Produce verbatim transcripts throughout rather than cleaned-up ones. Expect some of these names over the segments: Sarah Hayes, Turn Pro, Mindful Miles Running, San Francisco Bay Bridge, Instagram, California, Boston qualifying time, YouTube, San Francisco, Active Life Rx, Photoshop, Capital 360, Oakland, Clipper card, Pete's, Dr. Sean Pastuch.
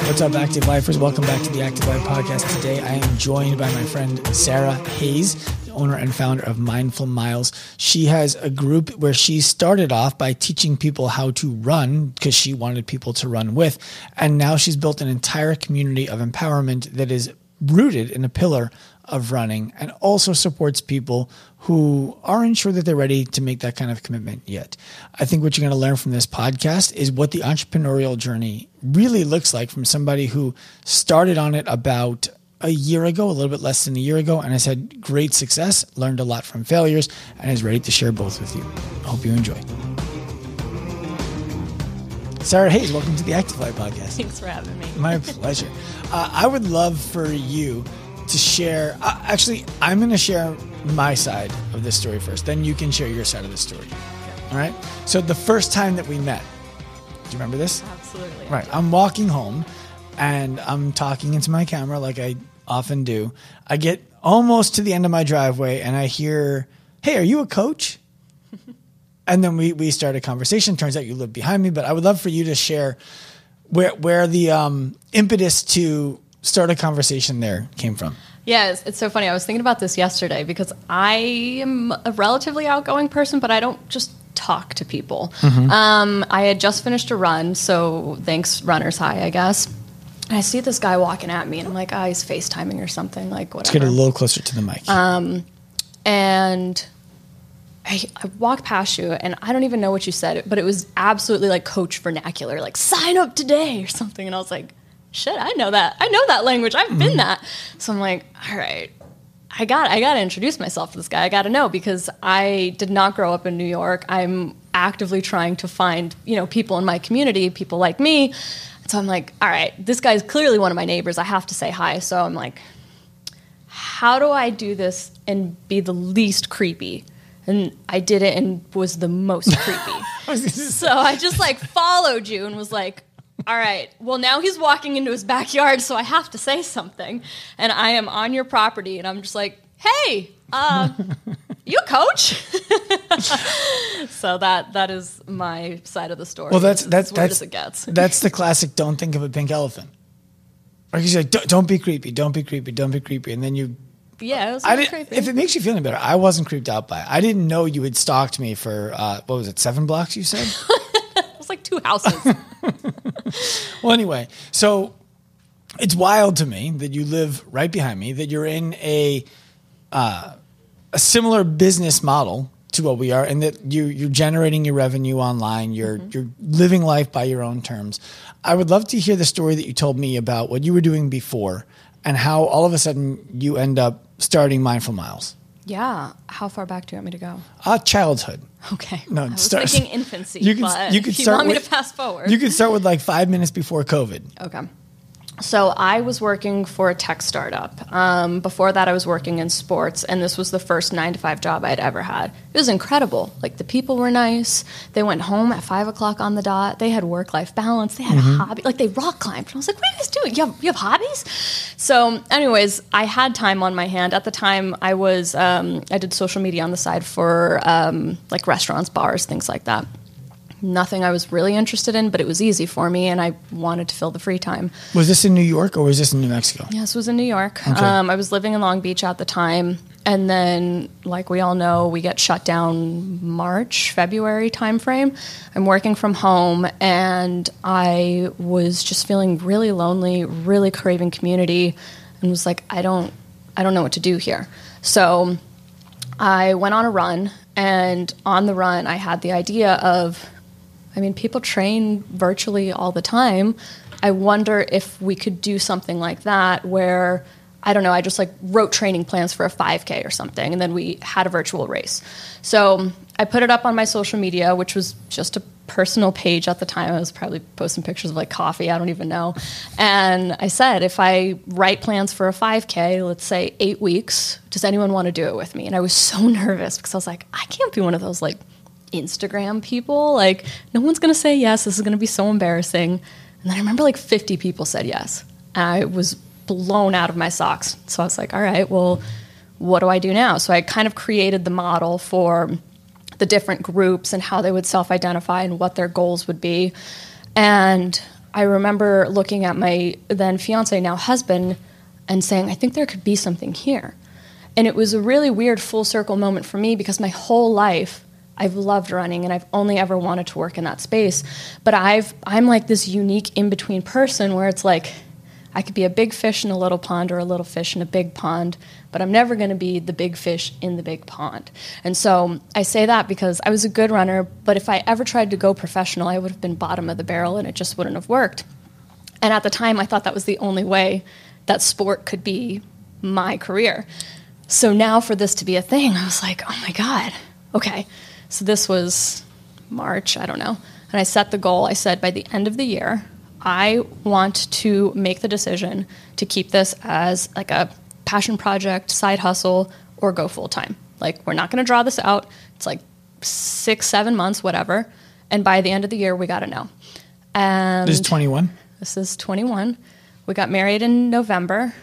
What's up, Active Lifers? Welcome back to the Active Life Podcast. Today, I am joined by my friend Sarah Hayes, the owner and founder of Mindful Miles. She has a group where she started off by teaching people how to run because she wanted people to run with. And now she's built an entire community of empowerment that is rooted in a pillar of running and also supports people who aren't sure that they're ready to make that kind of commitment yet. I think what you're going to learn from this podcast is what the entrepreneurial journey really looks like from somebody who started on it about a year ago, a little bit less than a year ago, and has had great success, learned a lot from failures, and is ready to share both with you. I hope you enjoy. Sarah Hayes, welcome to the Active Life Podcast. Thanks for having me. My pleasure. Uh, I would love for you to share, uh, actually, I'm going to share my side of this story first. Then you can share your side of the story. Okay. All right. So the first time that we met, do you remember this? Absolutely. Right. I'm walking home and I'm talking into my camera like I often do. I get almost to the end of my driveway and I hear, "Hey, are you a coach?" And then we, we start a conversation. Turns out you live behind me, but I would love for you to share where, where the um, impetus to start a conversation there came from. Yeah, it's, it's so funny. I was thinking about this yesterday because I am a relatively outgoing person, but I don't just talk to people. Mm-hmm. Um, I had just finished a run, so thanks, runner's high, I guess. And I see this guy walking at me, and I'm like, ah, oh, he's FaceTiming or something, like whatever. Let's get a little closer to the mic. Um, and I, I walk past you, and I don't even know what you said, but it was absolutely like coach vernacular, like sign up today or something. And I was like, shit, I know that. I know that language. I've been that. So I'm like, all right, I got I got to introduce myself to this guy. I got to know, because I did not grow up in New York. I'm actively trying to find, you know, people in my community, people like me. So I'm like, all right, this guy's clearly one of my neighbors. I have to say hi. So I'm like, how do I do this and be the least creepy? And I did it and was the most creepy. So I just like followed you and was like, all right, well, now he's walking into his backyard, so I have to say something. And I am on your property, and I'm just like, hey, uh, you a coach? So that that is my side of the story. Well, that's, that's, that's, that's, it gets. That's the classic don't think of a pink elephant. Or he's like, don't, don't be creepy, don't be creepy, don't be creepy. And then you... Yeah, it was I creepy. If it makes you feel any better, I wasn't creeped out by it. I didn't know you had stalked me for, uh, what was it, seven blocks, you said? It was like two houses. Well, anyway, so it's wild to me that you live right behind me, that you're in a uh, a similar business model to what we are, and that you, you're generating your revenue online. You're mm-hmm. you're living life by your own terms. I would love to hear the story that you told me about what you were doing before and how all of a sudden you end up starting Mindful Miles. Yeah. How far back do you want me to go? Uh, childhood. Okay. No, I was start, thinking infancy, you can, but you if you want with, me to fast forward. You can start with like five minutes before COVID. Okay. So I was working for a tech startup. Um, before that, I was working in sports, and this was the first nine to five job I'd ever had. It was incredible. Like, the people were nice. They went home at five o'clock on the dot. They had work-life balance. They had mm-hmm. a hobby. Like, they rock climbed. And I was like, what are you guys doing? You have, you have hobbies? So anyways, I had time on my hand. At the time, I was um, I did social media on the side for, um, like, restaurants, bars, things like that. Nothing I was really interested in, but it was easy for me, and I wanted to fill the free time. Was this in New York, or was this in New Mexico? Yeah, this was in New York. Okay. Um, I was living in Long Beach at the time, and then, like we all know, we get shut down March, February timeframe. I'm working from home, and I was just feeling really lonely, really craving community, and was like, I don't, I don't know what to do here. So I went on a run, and on the run, I had the idea of, I mean, people train virtually all the time. I wonder if we could do something like that where, I don't know, I just like wrote training plans for a five K or something, and then we had a virtual race. So I put it up on my social media, which was just a personal page at the time. I was probably posting pictures of like coffee, I don't even know. And I said, if I write plans for a five K, let's say eight weeks, does anyone want to do it with me? And I was so nervous because I was like, I can't be one of those like Instagram people, like no one's gonna say yes, this is gonna be so embarrassing. And then I remember like fifty people said yes, and I was blown out of my socks. So I was like, all right, well, what do I do now? So I kind of created the model for the different groups and how they would self-identify and what their goals would be. And I remember looking at my then fiance, now husband, and saying, I think there could be something here. And it was a really weird full circle moment for me, because my whole life I've loved running and I've only ever wanted to work in that space. But I've, I'm like this unique in-between person where it's like, I could be a big fish in a little pond or a little fish in a big pond, but I'm never going to be the big fish in the big pond. And so I say that because I was a good runner, but if I ever tried to go professional, I would have been bottom of the barrel and it just wouldn't have worked. And at the time, I thought that was the only way that sport could be my career. So now for this to be a thing, I was like, oh my God, okay. So this was March, I don't know. And I set the goal. I said, by the end of the year, I want to make the decision to keep this as like a passion project, side hustle, or go full-time. Like, we're not going to draw this out. It's like six, seven months, whatever. And by the end of the year, we got to know. And this is twenty-one? This is twenty-one. We got married in November.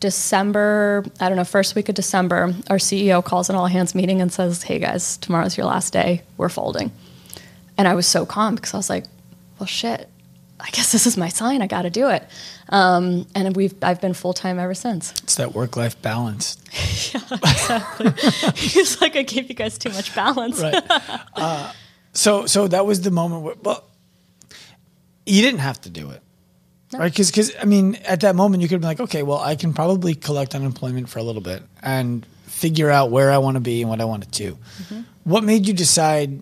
December, I don't know, first week of December, our C E O calls an all-hands meeting and says, hey, guys, tomorrow's your last day. We're folding. And I was so calm because I was like, well, shit, I guess this is my sign. I got to do it. Um, and we've I've been full-time ever since. It's that work-life balance. Yeah, exactly. It's like I gave you guys too much balance. Right. Uh, so so that was the moment where, well, you didn't have to do it. No. Right? Because, because I mean, at that moment, you could be like, okay, well, I can probably collect unemployment for a little bit and figure out where I want to be and what I want to do. Mm-hmm. What made you decide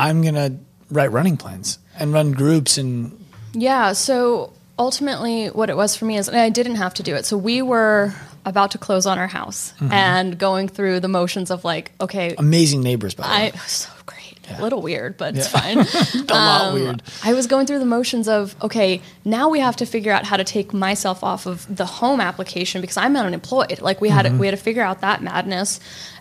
I'm going to write running plans and run groups? And yeah, so ultimately what it was for me is, and I didn't have to do it. So we were about to close on our house, mm-hmm. and going through the motions of like, okay. Amazing neighbors, by the way. I, so great. Yeah. A little weird, but yeah. It's fine. A um, lot weird. I was going through the motions of, okay, now we have to figure out how to take myself off of the home application because I'm unemployed. Like we had, mm-hmm. we had to figure out that madness,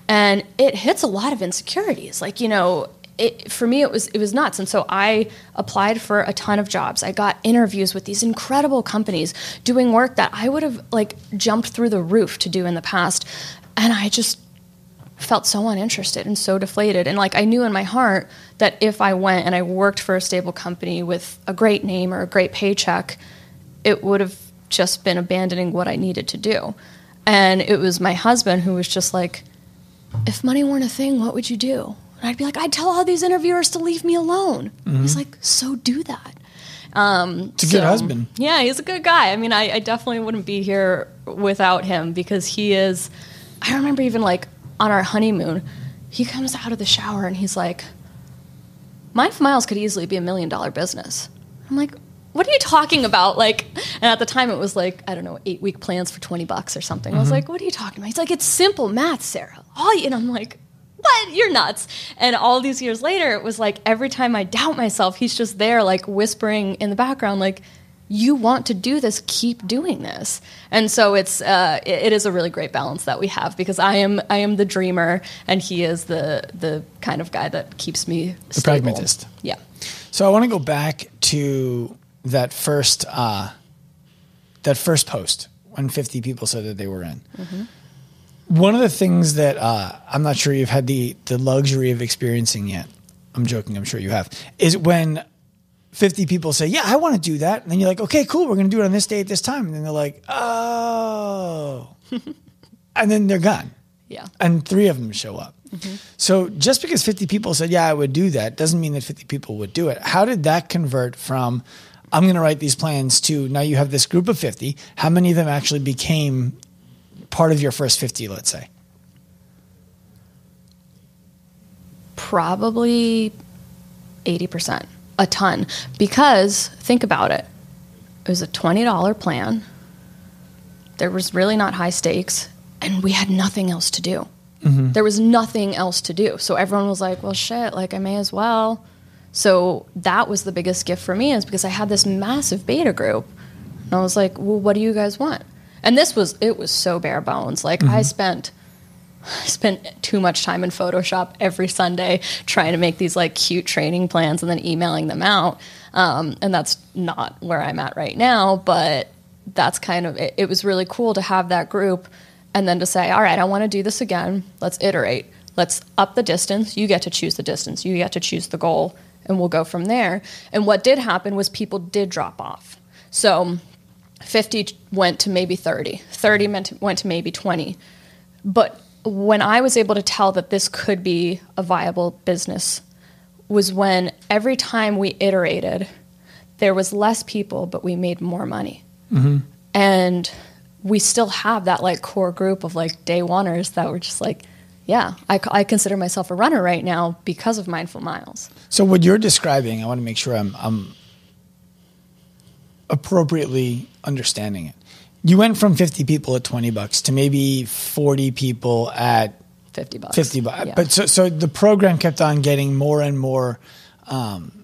and it hits a lot of insecurities. Like, you know, It, for me, it was it was nuts. And so I applied for a ton of jobs. I got interviews with these incredible companies doing work that I would have like jumped through the roof to do in the past. And I just felt so uninterested and so deflated. And like I knew in my heart that if I went and I worked for a stable company with a great name or a great paycheck, it would have just been abandoning what I needed to do. And it was my husband who was just like, if money weren't a thing, what would you do? And I'd be like, I'd tell all these interviewers to leave me alone. Mm-hmm. He's like, so do that. Um, it's a so, good husband. Yeah, he's a good guy. I mean, I, I definitely wouldn't be here without him because he is, I remember even like on our honeymoon, he comes out of the shower and he's like, Mindful Miles could easily be a million dollar business. I'm like, what are you talking about? Like, and at the time it was like, I don't know, eight week plans for twenty bucks or something. Mm-hmm. I was like, what are you talking about? He's like, it's simple math, Sarah. All you, and I'm like, what? You're nuts. And all these years later, it was like every time I doubt myself, he's just there like whispering in the background, like, you want to do this, keep doing this. And so it's uh, it, it is a really great balance that we have because I am I am the dreamer and he is the the kind of guy that keeps me stable. The pragmatist. Yeah. So I want to go back to that first uh, that first post when fifty people said that they were in. Mm-hmm. One of the things that uh, I'm not sure you've had the, the luxury of experiencing yet, I'm joking, I'm sure you have, is when fifty people say, yeah, I want to do that. And then you're like, okay, cool, we're going to do it on this day at this time. And then they're like, oh. And then they're gone. Yeah. And three of them show up. Mm-hmm. So just because fifty people said, yeah, I would do that, doesn't mean that fifty people would do it. How did that convert from, I'm going to write these plans, to now you have this group of fifty. How many of them actually became part of your first fifty, let's say? Probably eighty percent, a ton. Because think about it. It was a twenty dollar plan. There was really not high stakes, and we had nothing else to do. Mm-hmm. There was nothing else to do. So everyone was like, well, shit, like I may as well. So that was the biggest gift for me, is because I had this massive beta group. And I was like, well, what do you guys want? And this was, it was so bare bones. Like mm-hmm. I spent, I spent too much time in Photoshop every Sunday trying to make these like cute training plans and then emailing them out. Um, and that's not where I'm at right now, but that's kind of, it, it was really cool to have that group and then to say, all right, I want to do this again. Let's iterate. Let's up the distance. You get to choose the distance. You get to choose the goal, and we'll go from there. And what did happen was people did drop off. So fifty went to maybe thirty. thirty went to maybe twenty. But when I was able to tell that this could be a viable business was when every time we iterated, there was less people, but we made more money. Mm-hmm. And we still have that like core group of like day oneers that were just like, yeah, I, I consider myself a runner right now because of Mindful Miles. So what you're describing, I want to make sure I'm, I'm appropriately understanding it. You went from fifty people at twenty bucks to maybe forty people at fifty bucks. fifty bucks. Yeah. But so, so the program kept on getting more and more um,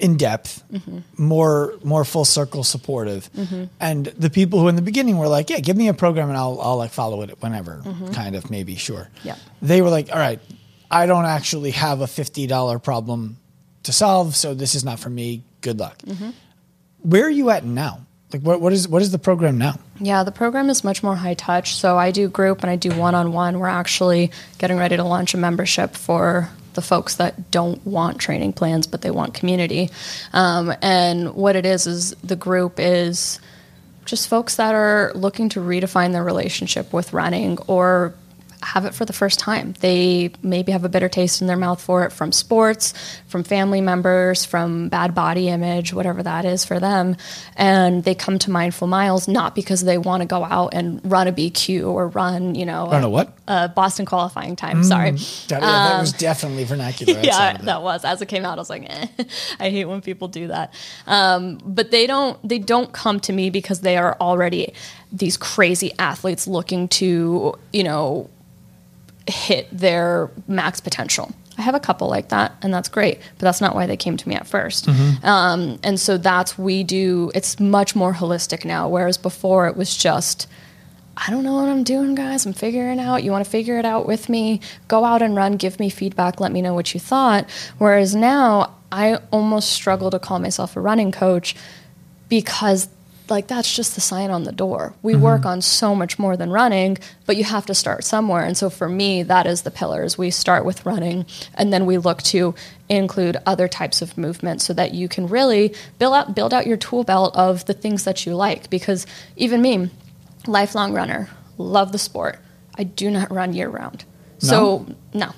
in depth, mm-hmm. more more full circle supportive, mm-hmm. and the people who in the beginning were like, "Yeah, give me a program and I'll I'll like follow it whenever," mm-hmm. kind of maybe sure. Yeah, they were like, "All right, I don't actually have a fifty dollar problem to solve, so this is not for me. Good luck." Mm-hmm. Where are you at now? Like what, what is what is the program now? Yeah, the program is much more high touch. So I do group and I do one-on-one. We're actually getting ready to launch a membership for the folks that don't want training plans, but they want community. Um, and what it is is the group is just folks that are looking to redefine their relationship with running or have it for the first time. They maybe have a bitter taste in their mouth for it from sports, from family members, from bad body image, whatever that is for them. And they come to Mindful Miles not because they want to go out and run a B Q or run, you know, run a, a what? A Boston qualifying time. Mm, sorry. That, um, that was definitely vernacular. Yeah, that. that was. As it came out, I was like, eh, I hate when people do that. Um, but they don't, they don't come to me because they are already these crazy athletes looking to, you know, hit their max potential. I have a couple like that, and that's great, but that's not why they came to me at first. Mm-hmm. Um, and so that's, we do, it's much more holistic now, whereas before it was just, I don't know what I'm doing, guys. I'm figuring it out. You want to figure it out with me? Go out and run. Give me feedback. Let me know what you thought. Whereas now I almost struggle to call myself a running coach because like that's just the sign on the door. We mm-hmm. work on so much more than running, but you have to start somewhere. And so for me, that is the pillars. We start with running and then we look to include other types of movement so that you can really build out, build out your tool belt of the things that you like. Because even me, lifelong runner, love the sport. I do not run year round. No? So no.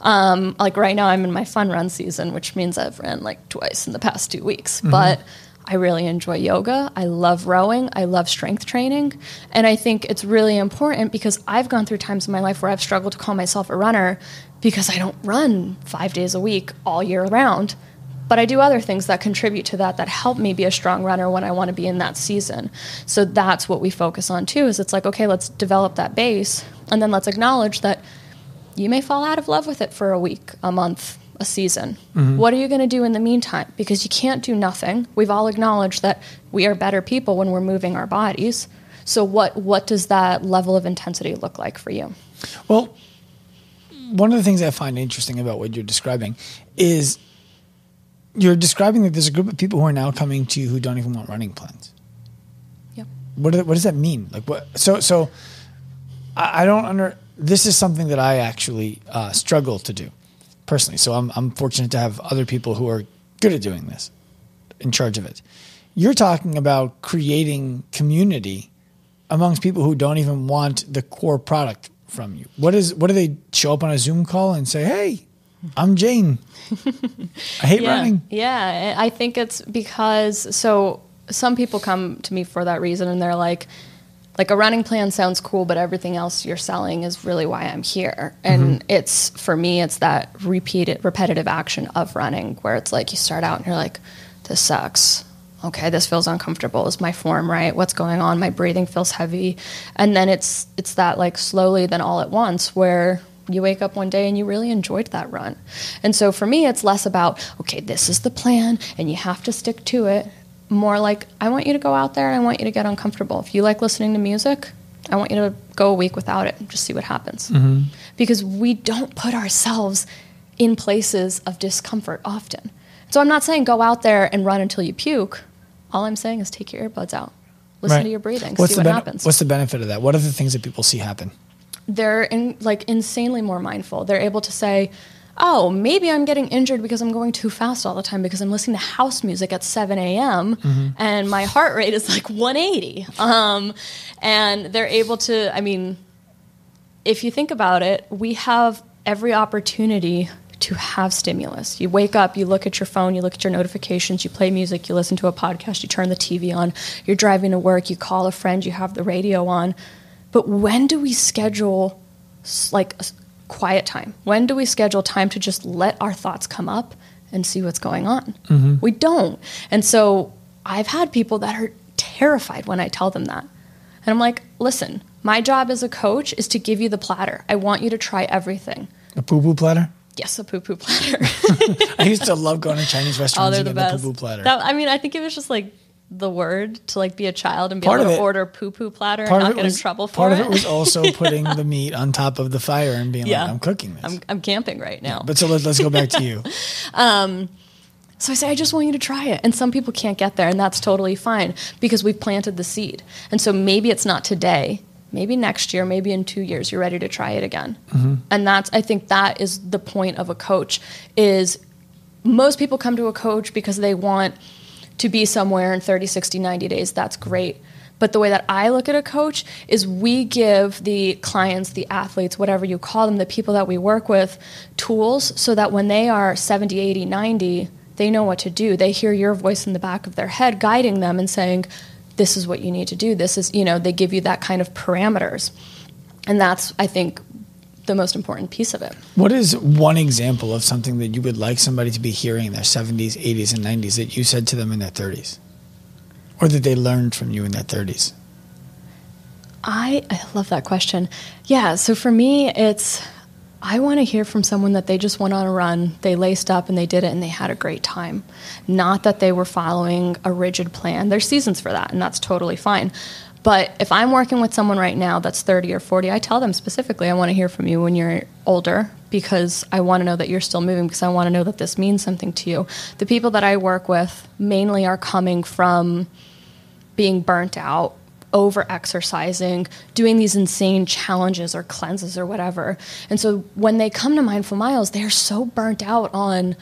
Um, like right now I'm in my fun run season, which means I've ran like twice in the past two weeks, mm-hmm. but I really enjoy yoga. I love rowing. I love strength training. And I think it's really important because I've gone through times in my life where I've struggled to call myself a runner because I don't run five days a week all year round. But I do other things that contribute to that that help me be a strong runner when I want to be in that season. So that's what we focus on too, is it's like, okay, let's develop that base. And then let's acknowledge that you may fall out of love with it for a week, a month, a season. Mm-hmm. What are you going to do in the meantime? Because you can't do nothing. We've all acknowledged that we are better people when we're moving our bodies. So what, what does that level of intensity look like for you? Well, one of the things I find interesting about what you're describing is you're describing that there's a group of people who are now coming to you who don't even want running plans. Yep. What, do, what does that mean? Like what, so, so I, I don't under, this is something that I actually uh, struggle to do. Personally, so I'm I'm fortunate to have other people who are good at doing this, in charge of it. You're talking about creating community amongst people who don't even want the core product from you. What is what do they show up on a Zoom call and say, "Hey, I'm Jane. I hate yeah, running." Yeah, I think it's because so some people come to me for that reason, and they're like, like a running plan sounds cool, but everything else you're selling is really why I'm here. And mm-hmm. it's, for me, it's that repeated, repetitive action of running where it's like you start out and you're like, this sucks. Okay, this feels uncomfortable. Is my form right? What's going on? My breathing feels heavy. And then it's it's that like slowly then all at once where you wake up one day and you really enjoyed that run. And so for me, it's less about, okay, this is the plan and you have to stick to it. More like, I want you to go out there and I want you to get uncomfortable. If you like listening to music, I want you to go a week without it and just see what happens. Mm-hmm. Because we don't put ourselves in places of discomfort often. So I'm not saying go out there and run until you puke. All I'm saying is take your earbuds out. Listen right. to your breathing, what's see what happens. What's the benefit of that? What are the things that people see happen? They're in, like insanely more mindful. They're able to say, oh, maybe I'm getting injured because I'm going too fast all the time because I'm listening to house music at seven a m Mm-hmm. and my heart rate is like one eighty. Um, and they're able to, I mean, if you think about it, we have every opportunity to have stimulus. You wake up, you look at your phone, you look at your notifications, you play music, you listen to a podcast, you turn the T V on, you're driving to work, you call a friend, you have the radio on. But when do we schedule like quiet time? When do we schedule time to just let our thoughts come up and see what's going on? Mm-hmm. We don't. And so I've had people that are terrified when I tell them that. And I'm like, listen, my job as a coach is to give you the platter. I want you to try everything. A poo-poo platter? Yes, a poo-poo platter. I used to love going to Chinese restaurants oh, and the getting best. the poo-poo platter. That, I mean, I think it was just like the word to like be a child and be part able to it, order poo-poo platter and not get was, in trouble for part it. Part of it was also putting yeah. the meat on top of the fire and being yeah. like, I'm cooking this. I'm, I'm camping right now. Yeah, but so let's, let's go back to you. um, so I say, I just want you to try it. And some people can't get there, and that's totally fine because we've planted the seed. And so maybe it's not today. Maybe next year, maybe in two years, you're ready to try it again. Mm-hmm. And that's, I think that is the point of a coach is most people come to a coach because they want to be somewhere in thirty, sixty, ninety days. That's great. But the way that I look at a coach is we give the clients, the athletes, whatever you call them, the people that we work with, tools so that when they are seventy, eighty, ninety, they know what to do. They hear your voice in the back of their head guiding them and saying, this is what you need to do. This is, you know, they give you that kind of parameters. And that's, I think, the most important piece of it. What is one example of something that you would like somebody to be hearing in their seventies, eighties, and nineties that you said to them in their thirties? Or that they learned from you in their thirties? I, I love that question. Yeah, so for me, it's, I want to hear from someone that they just went on a run, they laced up and they did it and they had a great time. Not that they were following a rigid plan. There's seasons for that and that's totally fine. But if I'm working with someone right now that's thirty or forty, I tell them specifically, I want to hear from you when you're older because I want to know that you're still moving because I want to know that this means something to you. The people that I work with mainly are coming from being burnt out, over-exercising, doing these insane challenges or cleanses or whatever. And so when they come to Mindful Miles, they're so burnt out on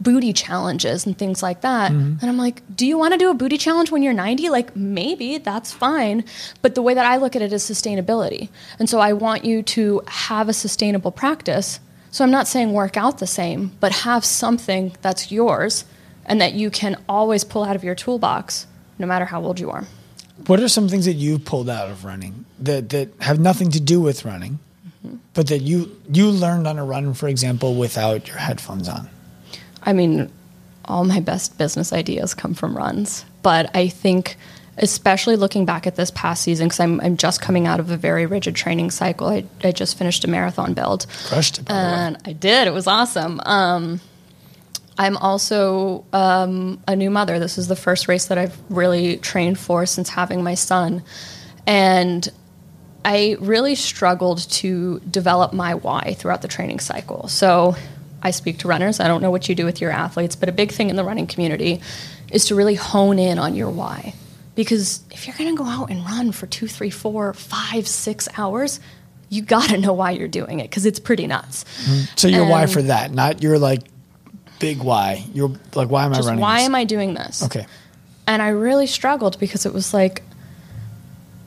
booty challenges and things like that. Mm-hmm. And I'm like, do you want to do a booty challenge when you're ninety? Like, maybe, that's fine. But the way that I look at it is sustainability. And so I want you to have a sustainable practice. So I'm not saying work out the same, but have something that's yours and that you can always pull out of your toolbox no matter how old you are. What are some things that you've pulled out of running that, that have nothing to do with running, mm-hmm. but that you, you learned on a run, for example, without your headphones on? I mean, all my best business ideas come from runs, but I think especially looking back at this past season, because I'm, I'm just coming out of a very rigid training cycle. I, I just finished a marathon build. Crushed it, by and the way. I did. It was awesome. Um, I'm also um, a new mother. This is the first race that I've really trained for since having my son. And I really struggled to develop my why throughout the training cycle. So I speak to runners. I don't know what you do with your athletes, but a big thing in the running community is to really hone in on your why. Because if you're going to go out and run for two, three, four, five, six hours, you got to know why you're doing it because it's pretty nuts. Mm-hmm. So your and, why for that, not your like, big why. You're like, why am Just I running why this? am I doing this? Okay. And I really struggled because it was like,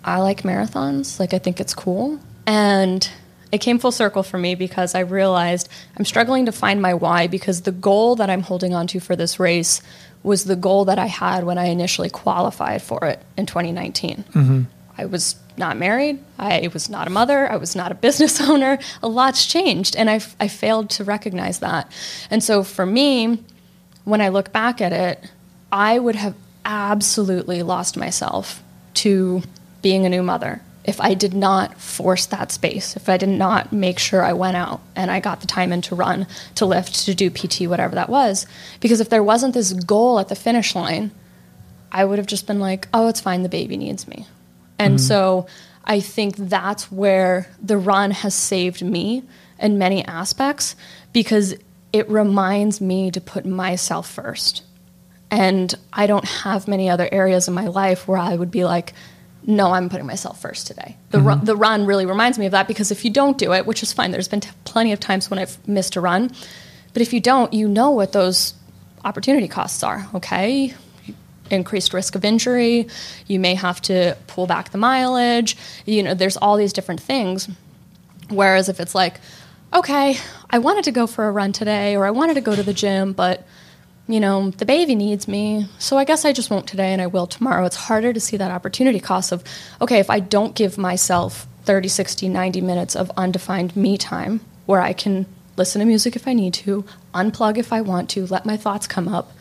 I like marathons. Like, I think it's cool. And it came full circle for me because I realized I'm struggling to find my why because the goal that I'm holding on to for this race was the goal that I had when I initially qualified for it in twenty nineteen. Mm-hmm. I was not married. I was not a mother. I was not a business owner. A lot's changed. And I, I failed to recognize that. And so for me, when I look back at it, I would have absolutely lost myself to being a new mother if I did not force that space, if I did not make sure I went out and I got the time in to run, to lift, to do P T, whatever that was. Because if there wasn't this goal at the finish line, I would have just been like, oh, it's fine. The baby needs me. And mm-hmm. so I think that's where the run has saved me in many aspects because it reminds me to put myself first And I don't have many other areas in my life where I would be like, no, I'm putting myself first today. The, mm-hmm. run, the run really reminds me of that, because if you don't do it, which is fine, there's been t- plenty of times when I've missed a run, but if you don't, you know what those opportunity costs are, okay? Increased risk of injury, you may have to pull back the mileage, you know, there's all these different things. Whereas if it's like, okay, I wanted to go for a run today, or I wanted to go to the gym, but you know, the baby needs me, so I guess I just won't today and I will tomorrow. It's harder to see that opportunity cost of, okay, if I don't give myself thirty, sixty, ninety minutes of undefined me time where I can listen to music if I need to, unplug if I want to, let my thoughts come up,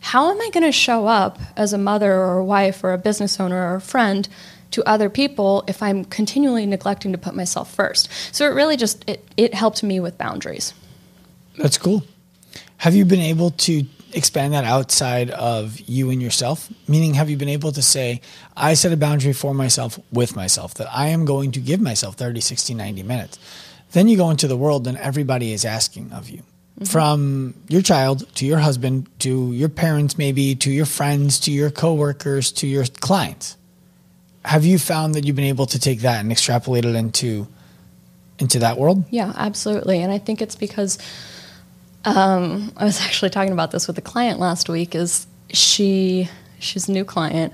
how am I going to show up as a mother or a wife or a business owner or a friend to other people if I'm continually neglecting to put myself first? So it really just, it, it helped me with boundaries. That's cool. Have you been able to expand that outside of you and yourself? Meaning, have you been able to say, I set a boundary for myself with myself that I am going to give myself thirty, sixty, ninety minutes. Then you go into the world and everybody is asking of you, mm-hmm. from your child to your husband, to your parents, maybe to your friends, to your coworkers, to your clients. Have you found that you've been able to take that and extrapolate it into, into that world? Yeah, absolutely. And I think it's because Um, I was actually talking about this with a client last week. Is she, she's a new client,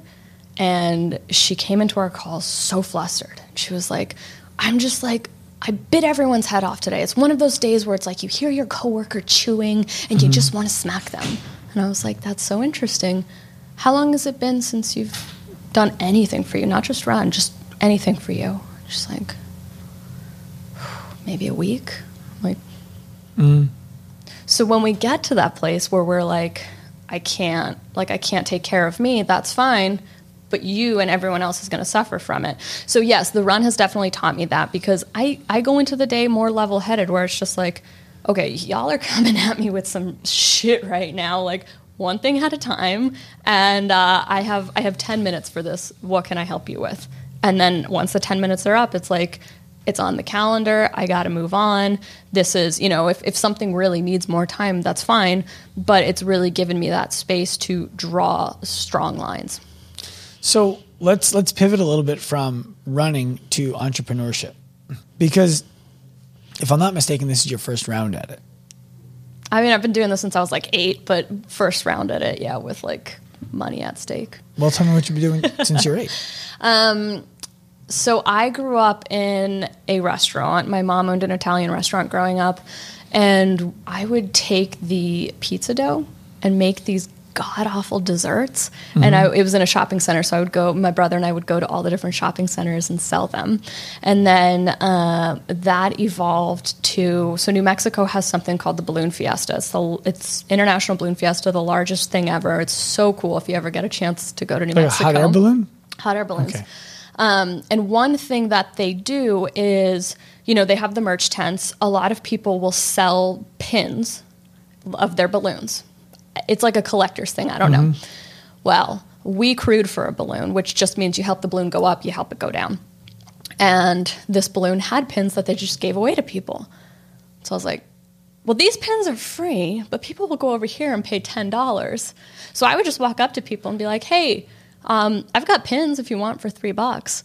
and she came into our call so flustered. She was like, I'm just like, I bit everyone's head off today. It's one of those days where it's like you hear your coworker chewing and mm-hmm. you just want to smack them. And I was like, that's so interesting. How long has it been since you've done anything for you? Not just run, just anything for you. She's like, maybe a week. I'm like, mm. So when we get to that place where we're like, I can't, like I can't take care of me, that's fine, but you and everyone else is going to suffer from it. So yes, the run has definitely taught me that, because I, I go into the day more level-headed, where it's just like, okay, y'all are coming at me with some shit right now, like one thing at a time, and uh, I have I have ten minutes for this. What can I help you with? And then once the ten minutes are up, it's like, it's on the calendar. I got to move on. This is, you know, if, if something really needs more time, that's fine. But it's really given me that space to draw strong lines. So let's let's pivot a little bit from running to entrepreneurship, because if I'm not mistaken, this is your first round at it. I mean, I've been doing this since I was like eight, but first round at it, yeah, with like money at stake. Well, tell me what you've been doing since you're eight. Um. So I grew up in a restaurant. My mom owned an Italian restaurant growing up, and I would take the pizza dough and make these god-awful desserts. Mm-hmm. And I, it was in a shopping center, so I would go, my brother and I would go to all the different shopping centers and sell them. And then uh, that evolved to, so New Mexico has something called the Balloon Fiesta. It's the it's International Balloon Fiesta, the largest thing ever. It's so cool if you ever get a chance to go to New like Mexico. A hot air balloon? Hot air balloons. Okay. Um, and one thing that they do is, you know, they have the merch tents. A lot of people will sell pins of their balloons. It's like a collector's thing. I don't mm-hmm. know. Well, we crewed for a balloon, which just means you help the balloon go up, you help it go down. And this balloon had pins that they just gave away to people. So I was like, well, these pins are free, but people will go over here and pay ten dollars. So I would just walk up to people and be like, hey, Um, I've got pins if you want for three bucks.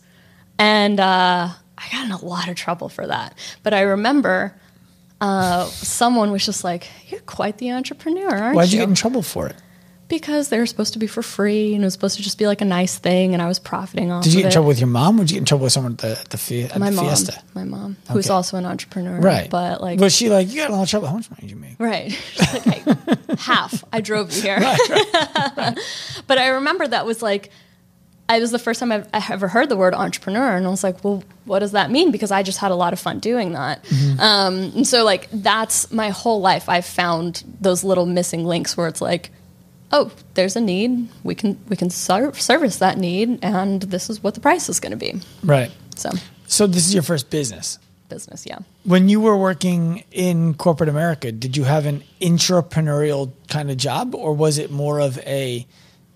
And uh, I got in a lot of trouble for that. But I remember uh, someone was just like, you're quite the entrepreneur, aren't you? Why'd you get in trouble for it? Because they were supposed to be for free, and it was supposed to just be like a nice thing, and I was profiting off of it. Did you get in trouble with your mom, or did you get in trouble with someone at the, at the, fi- at my the mom, fiesta? My mom, okay. Who's also an entrepreneur. Right. But like, was she like, you got in a lot of trouble, how much money did you make? Right. She's like, hey, half, I drove you here. Right, right, right. But I remember that was like, it was the first time I've, I ever heard the word entrepreneur, and I was like, well, what does that mean? Because I just had a lot of fun doing that. Mm-hmm. Um, and so like, that's my whole life. I've found those little missing links where it's like, oh, there's a need. We can we can ser- service that need, and this is what the price is going to be. Right. So so this is your first business? Business, yeah. When you were working in corporate America, did you have an intrapreneurial kind of job, or was it more of a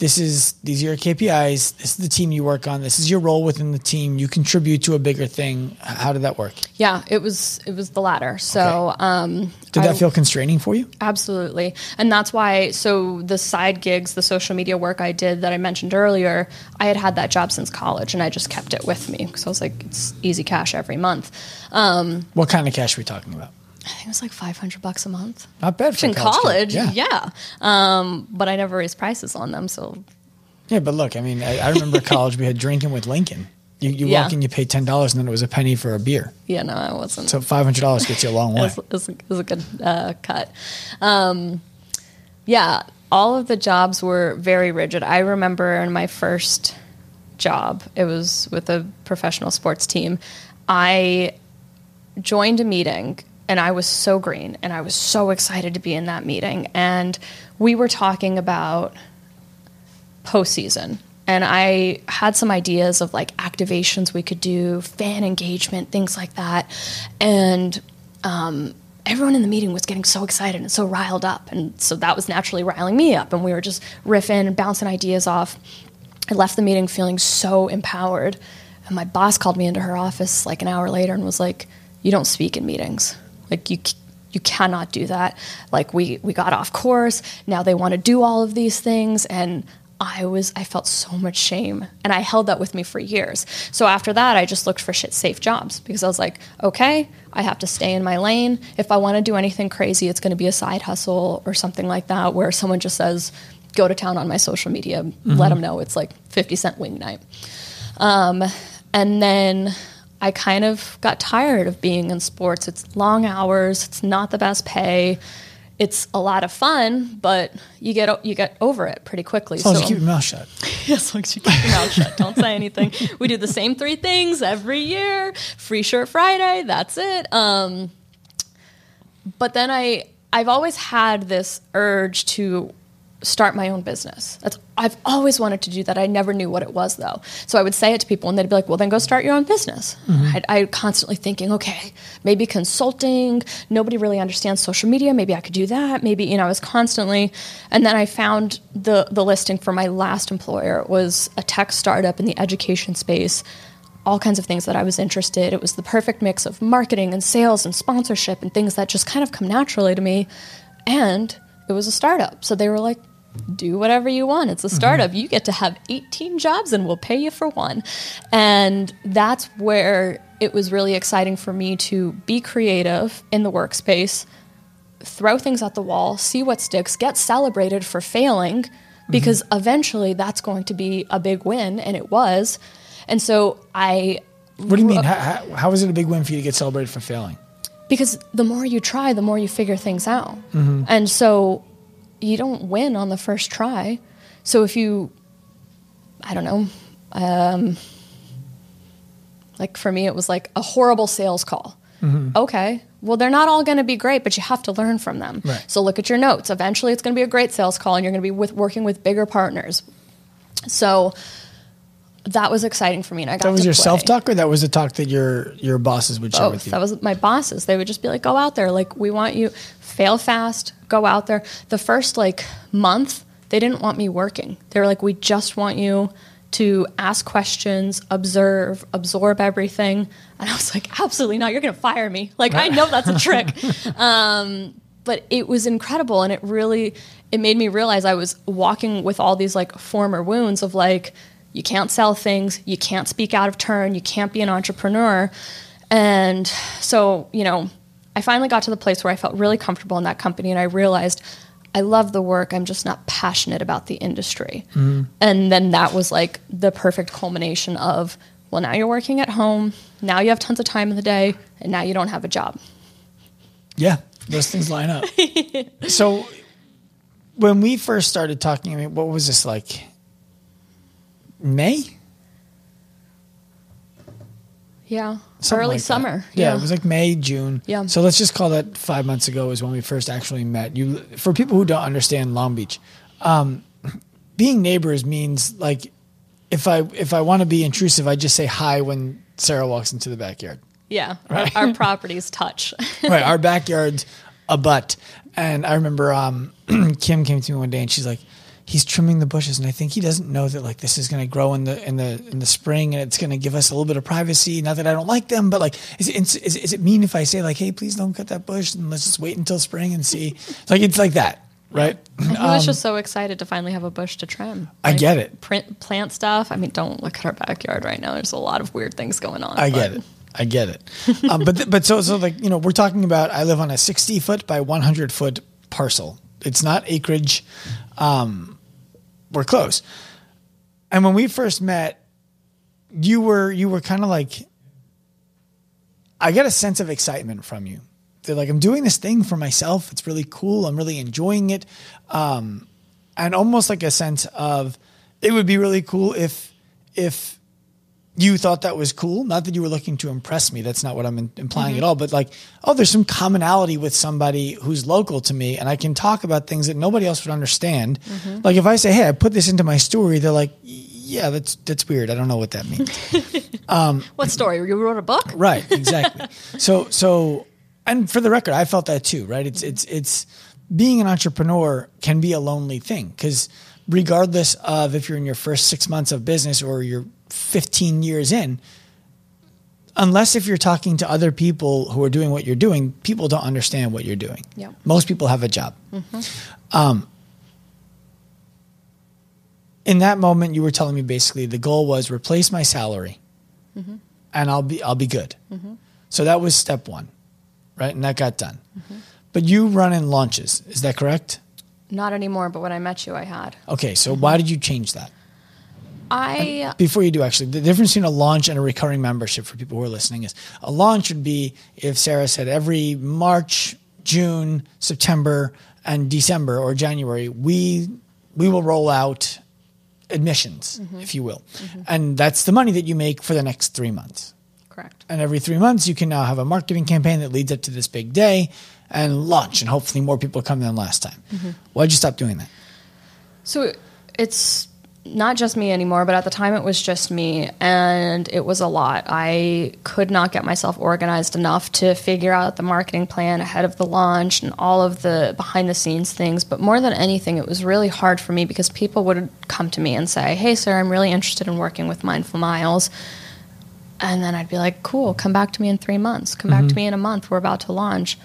this is, these are your K P Is. This is the team you work on. This is your role within the team. You contribute to a bigger thing. How did that work? Yeah, it was, it was the latter. So, okay. um, did that I, feel constraining for you? Absolutely. And that's why, so the side gigs, the social media work I did that I mentioned earlier, I had had that job since college and I just kept it with me. Cause I was like, it's easy cash every month. Um, what kind of cash are we talking about? I think it was like five hundred bucks a month. Not bad for in college. college yeah. yeah. Um, but I never raised prices on them. So yeah, but look, I mean, I, I remember college, we had Drinking with Lincoln. You, you yeah. walk in, you pay ten dollars and then it was a penny for a beer. Yeah, no, I wasn't. So five hundred dollars gets you a long way. It was, it was a good uh, cut. Um, yeah. All of the jobs were very rigid. I remember in my first job, it was with a professional sports team. I joined a meeting and I was so green, and I was so excited to be in that meeting. And we were talking about postseason. And I had some ideas of, like, activations we could do, fan engagement, things like that. And um, everyone in the meeting was getting so excited and so riled up. And so that was naturally riling me up. And we were just riffing and bouncing ideas off. I left the meeting feeling so empowered. And my boss called me into her office, like, an hour later and was like, "You don't speak in meetings. Like, you you cannot do that. Like, we, we got off course. Now they want to do all of these things." And I was, I felt so much shame. And I held that with me for years. So after that, I just looked for shit safe jobs because I was like, okay, I have to stay in my lane. If I want to do anything crazy, it's going to be a side hustle or something like that where someone just says, go to town on my social media, mm-hmm. let them know it's like fifty cent wing night. Um, and then I kind of got tired of being in sports. It's long hours. It's not the best pay. It's a lot of fun, but you get you get over it pretty quickly. As long so, as you keep your mouth shut. Yeah, as long as you keep your mouth shut. Don't say anything. We do the same three things every year. Free Shirt Friday. That's it. Um, but then I I've always had this urge to start my own business. That's, I've always wanted to do that. I never knew what it was though. So I would say it to people and they'd be like, well, then go start your own business. Mm-hmm. I, I constantly thinking, okay, maybe consulting, nobody really understands social media. Maybe I could do that. Maybe, you know, I was constantly, and then I found the, the listing for my last employer. It was a tech startup in the education space, all kinds of things that I was interested. It was the perfect mix of marketing and sales and sponsorship and things that just kind of come naturally to me. And it was a startup. So they were like, do whatever you want. It's a startup. Mm-hmm. You get to have eighteen jobs and we'll pay you for one. And that's where it was really exciting for me to be creative in the workspace, throw things at the wall, see what sticks, get celebrated for failing, because mm-hmm. eventually that's going to be a big win. And it was. And so I... What do you mean? How, how is it a big win for you to get celebrated for failing? Because the more you try, the more you figure things out. Mm-hmm. And so... you don't win on the first try. So if you, I don't know, um, like for me, it was like a horrible sales call. Mm-hmm. Okay, well, they're not all going to be great, but you have to learn from them. Right. So look at your notes. Eventually it's going to be a great sales call and you're going to be with working with bigger partners. So that was exciting for me. And I got that was to your play. Self-talk, or that was the talk that your, your bosses would Both. Share with you? That was my bosses. They would just be like, go out there. Like, we want you, fail fast, go out there. The first like month, they didn't want me working. They were like, we just want you to ask questions, observe, absorb everything. And I was like, absolutely not. You're going to fire me. Like, I know that's a trick. Um, but it was incredible. And it really, it made me realize I was walking with all these like former wounds of like, you can't sell things, you can't speak out of turn, you can't be an entrepreneur. And so, you know, I finally got to the place where I felt really comfortable in that company and I realized I love the work, I'm just not passionate about the industry. Mm-hmm. And then that was like the perfect culmination of, well, now you're working at home, now you have tons of time in the day, and now you don't have a job. Yeah, those things line up. So when we first started talking, I mean, what was this like? May? Yeah. Something early like summer. Yeah, yeah. It was like May, June. Yeah. So let's just call that five months ago is when we first actually met. You, for people who don't understand Long Beach, um, being neighbors means like, if I, if I want to be intrusive, I just say hi when Sarah walks into the backyard. Yeah. Right? Our, our properties touch. Right. Our backyards abut. And I remember, um, Kim came to me one day and she's like, he's trimming the bushes, and I think he doesn't know that like this is going to grow in the in the in the spring, and it's going to give us a little bit of privacy. Not that I don't like them, but like, is it is, is it mean if I say like, hey, please don't cut that bush, and let's just wait until spring and see? Like it's like that, right? I um, was just so excited to finally have a bush to trim. Like, I get it. Print, plant stuff. I mean, don't look at our backyard right now. There's a lot of weird things going on. I but. get it. I get it. um, but th- but so so like you know we're talking about. I live on a sixty foot by one hundred foot parcel. It's not acreage. Um, we're close. And when we first met, you were you were kind of like. I got a sense of excitement from you. They're like, I'm doing this thing for myself. It's really cool. I'm really enjoying it, um, and almost like a sense of it would be really cool if if. You thought that was cool. Not that you were looking to impress me. That's not what I'm in- implying mm-hmm. at all. But like, oh, there's some commonality with somebody who's local to me, and I can talk about things that nobody else would understand. Mm-hmm. Like if I say, hey, I put this into my story, they're like, yeah, that's that's weird. I don't know what that means. um, what story? You wrote a book? Right, exactly. so, so, and for the record, I felt that too, right? It's, mm-hmm. it's, it's being an entrepreneur can be a lonely thing, because regardless of if you're in your first six months of business or you're fifteen years in, unless if you're talking to other people who are doing what you're doing, people don't understand what you're doing. Yeah. Most people have a job. Mm-hmm. Um, in that moment, you were telling me basically the goal was replace my salary, mm-hmm. and I'll be I'll be good. Mm-hmm. So that was step one, right? And that got done. Mm-hmm. But you run in launches, is that correct? Not anymore, but when I met you, I had. Okay, so mm-hmm. why did you change that? I, before you do, actually, the difference between a launch and a recurring membership for people who are listening is a launch would be if Sarah said every March, June, September, and December or January, we we will roll out admissions, mm-hmm. if you will. Mm-hmm. And that's the money that you make for the next three months. Correct. And every three months, you can now have a marketing campaign that leads up to this big day and launch, and hopefully more people come than last time. Mm-hmm. Why'd you stop doing that? So it's... not just me anymore, but at the time it was just me, and it was a lot. I could not get myself organized enough to figure out the marketing plan ahead of the launch and all of the behind-the-scenes things, but more than anything, it was really hard for me because people would come to me and say, hey, Sarah, I'm really interested in working with Mindful Miles, and then I'd be like, cool, come back to me in three months. Come mm-hmm. back to me in a month. We're about to launch.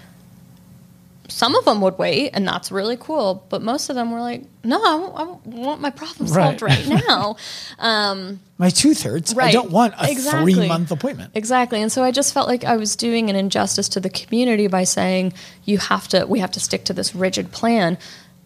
Some of them would wait, and that's really cool. But most of them were like, no, I, w- I want my problem solved right, right now. Um, my tooth hurts. Right. I don't want a exactly. three-month appointment. Exactly. And so I just felt like I was doing an injustice to the community by saying, you have to, we have to stick to this rigid plan.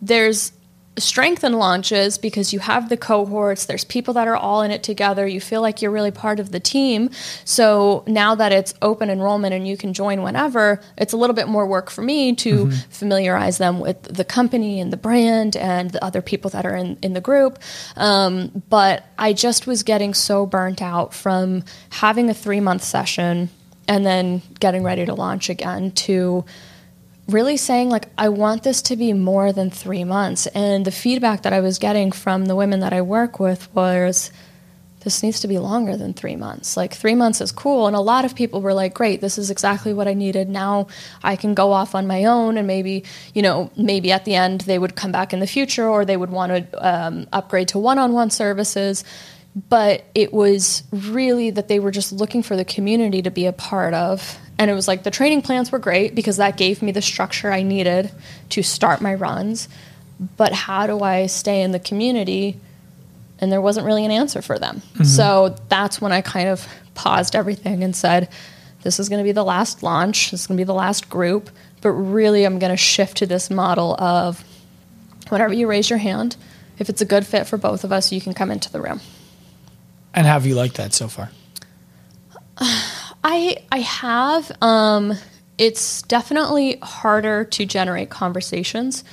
There's strength in launches because you have the cohorts. There's people that are all in it together. You feel like you're really part of the team. So now that it's open enrollment and you can join whenever, it's a little bit more work for me to mm-hmm. familiarize them with the company and the brand and the other people that are in, in the group. Um, but I just was getting so burnt out from having a three-month session and then getting ready to launch again to really saying like, I want this to be more than three months. And the feedback that I was getting from the women that I work with was, this needs to be longer than three months. Like three months is cool. And a lot of people were like, great, this is exactly what I needed. Now I can go off on my own. And maybe, you know, maybe at the end they would come back in the future, or they would want to um, upgrade to one-on-one services. But it was really that they were just looking for the community to be a part of. And it was like the training plans were great because that gave me the structure I needed to start my runs. But how do I stay in the community? And there wasn't really an answer for them. Mm-hmm. So that's when I kind of paused everything and said, this is going to be the last launch. This is going to be the last group. But really, I'm going to shift to this model of whenever you raise your hand, if it's a good fit for both of us, you can come into the room. And have you liked that so far? I I have. Um, it's definitely harder to generate conversations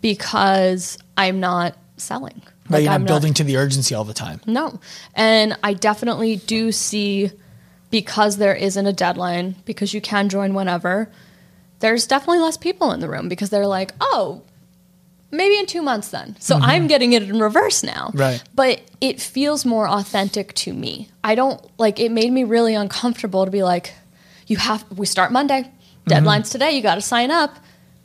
because I'm not selling. Right, like you're not I'm building not, to the urgency all the time. No. And I definitely do see, because there isn't a deadline, because you can join whenever, there's definitely less people in the room because they're like, oh, maybe in two months then. So mm-hmm. I'm getting it in reverse now. Right. But it feels more authentic to me. I don't, like, it made me really uncomfortable to be like, you have, we start Monday. Deadline's mm-hmm. today. You got to sign up.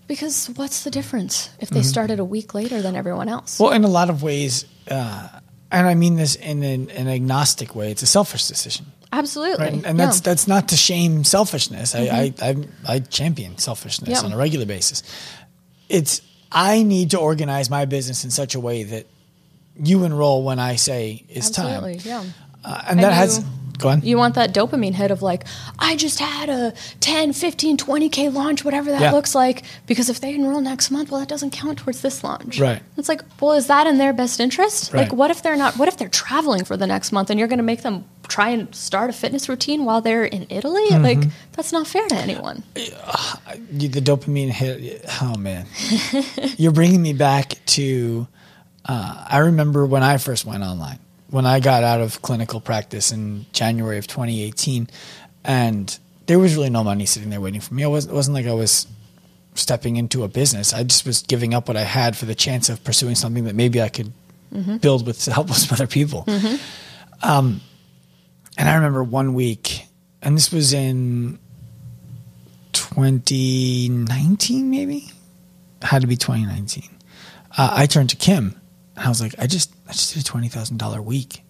Because what's the difference if they mm-hmm. started a week later than everyone else? Well, in a lot of ways, uh, and I mean this in an, an agnostic way, it's a selfish decision. Absolutely. Right? And, and yeah. that's that's not to shame selfishness. Mm-hmm. I, I I I champion selfishness yeah. on a regular basis. It's I need to organize my business in such a way that you enroll when I say it's Absolutely, time. Yeah. Uh, and, and that you, has... Go on. You want that dopamine hit of like, I just had a ten, fifteen, twenty K launch, whatever that yeah. looks like. Because if they enroll next month, well, that doesn't count towards this launch. Right. It's like, well, is that in their best interest? Right. Like, what if they're not... What if they're traveling for the next month and you're going to make them try and start a fitness routine while they're in Italy? Mm-hmm. Like, that's not fair to anyone. Uh, the dopamine hit... Oh, man. You're bringing me back to... Uh, I remember when I first went online, when I got out of clinical practice in January of twenty eighteen, and there was really no money sitting there waiting for me. It wasn't, it wasn't like I was stepping into a business. I just was giving up what I had for the chance of pursuing something that maybe I could mm-hmm. build with the help of some other people. Mm-hmm. Um, and I remember one week, and this was in twenty nineteen, maybe? It had to be twenty nineteen. Uh, I turned to Kim. I was like, I just, I just did a twenty thousand dollar week.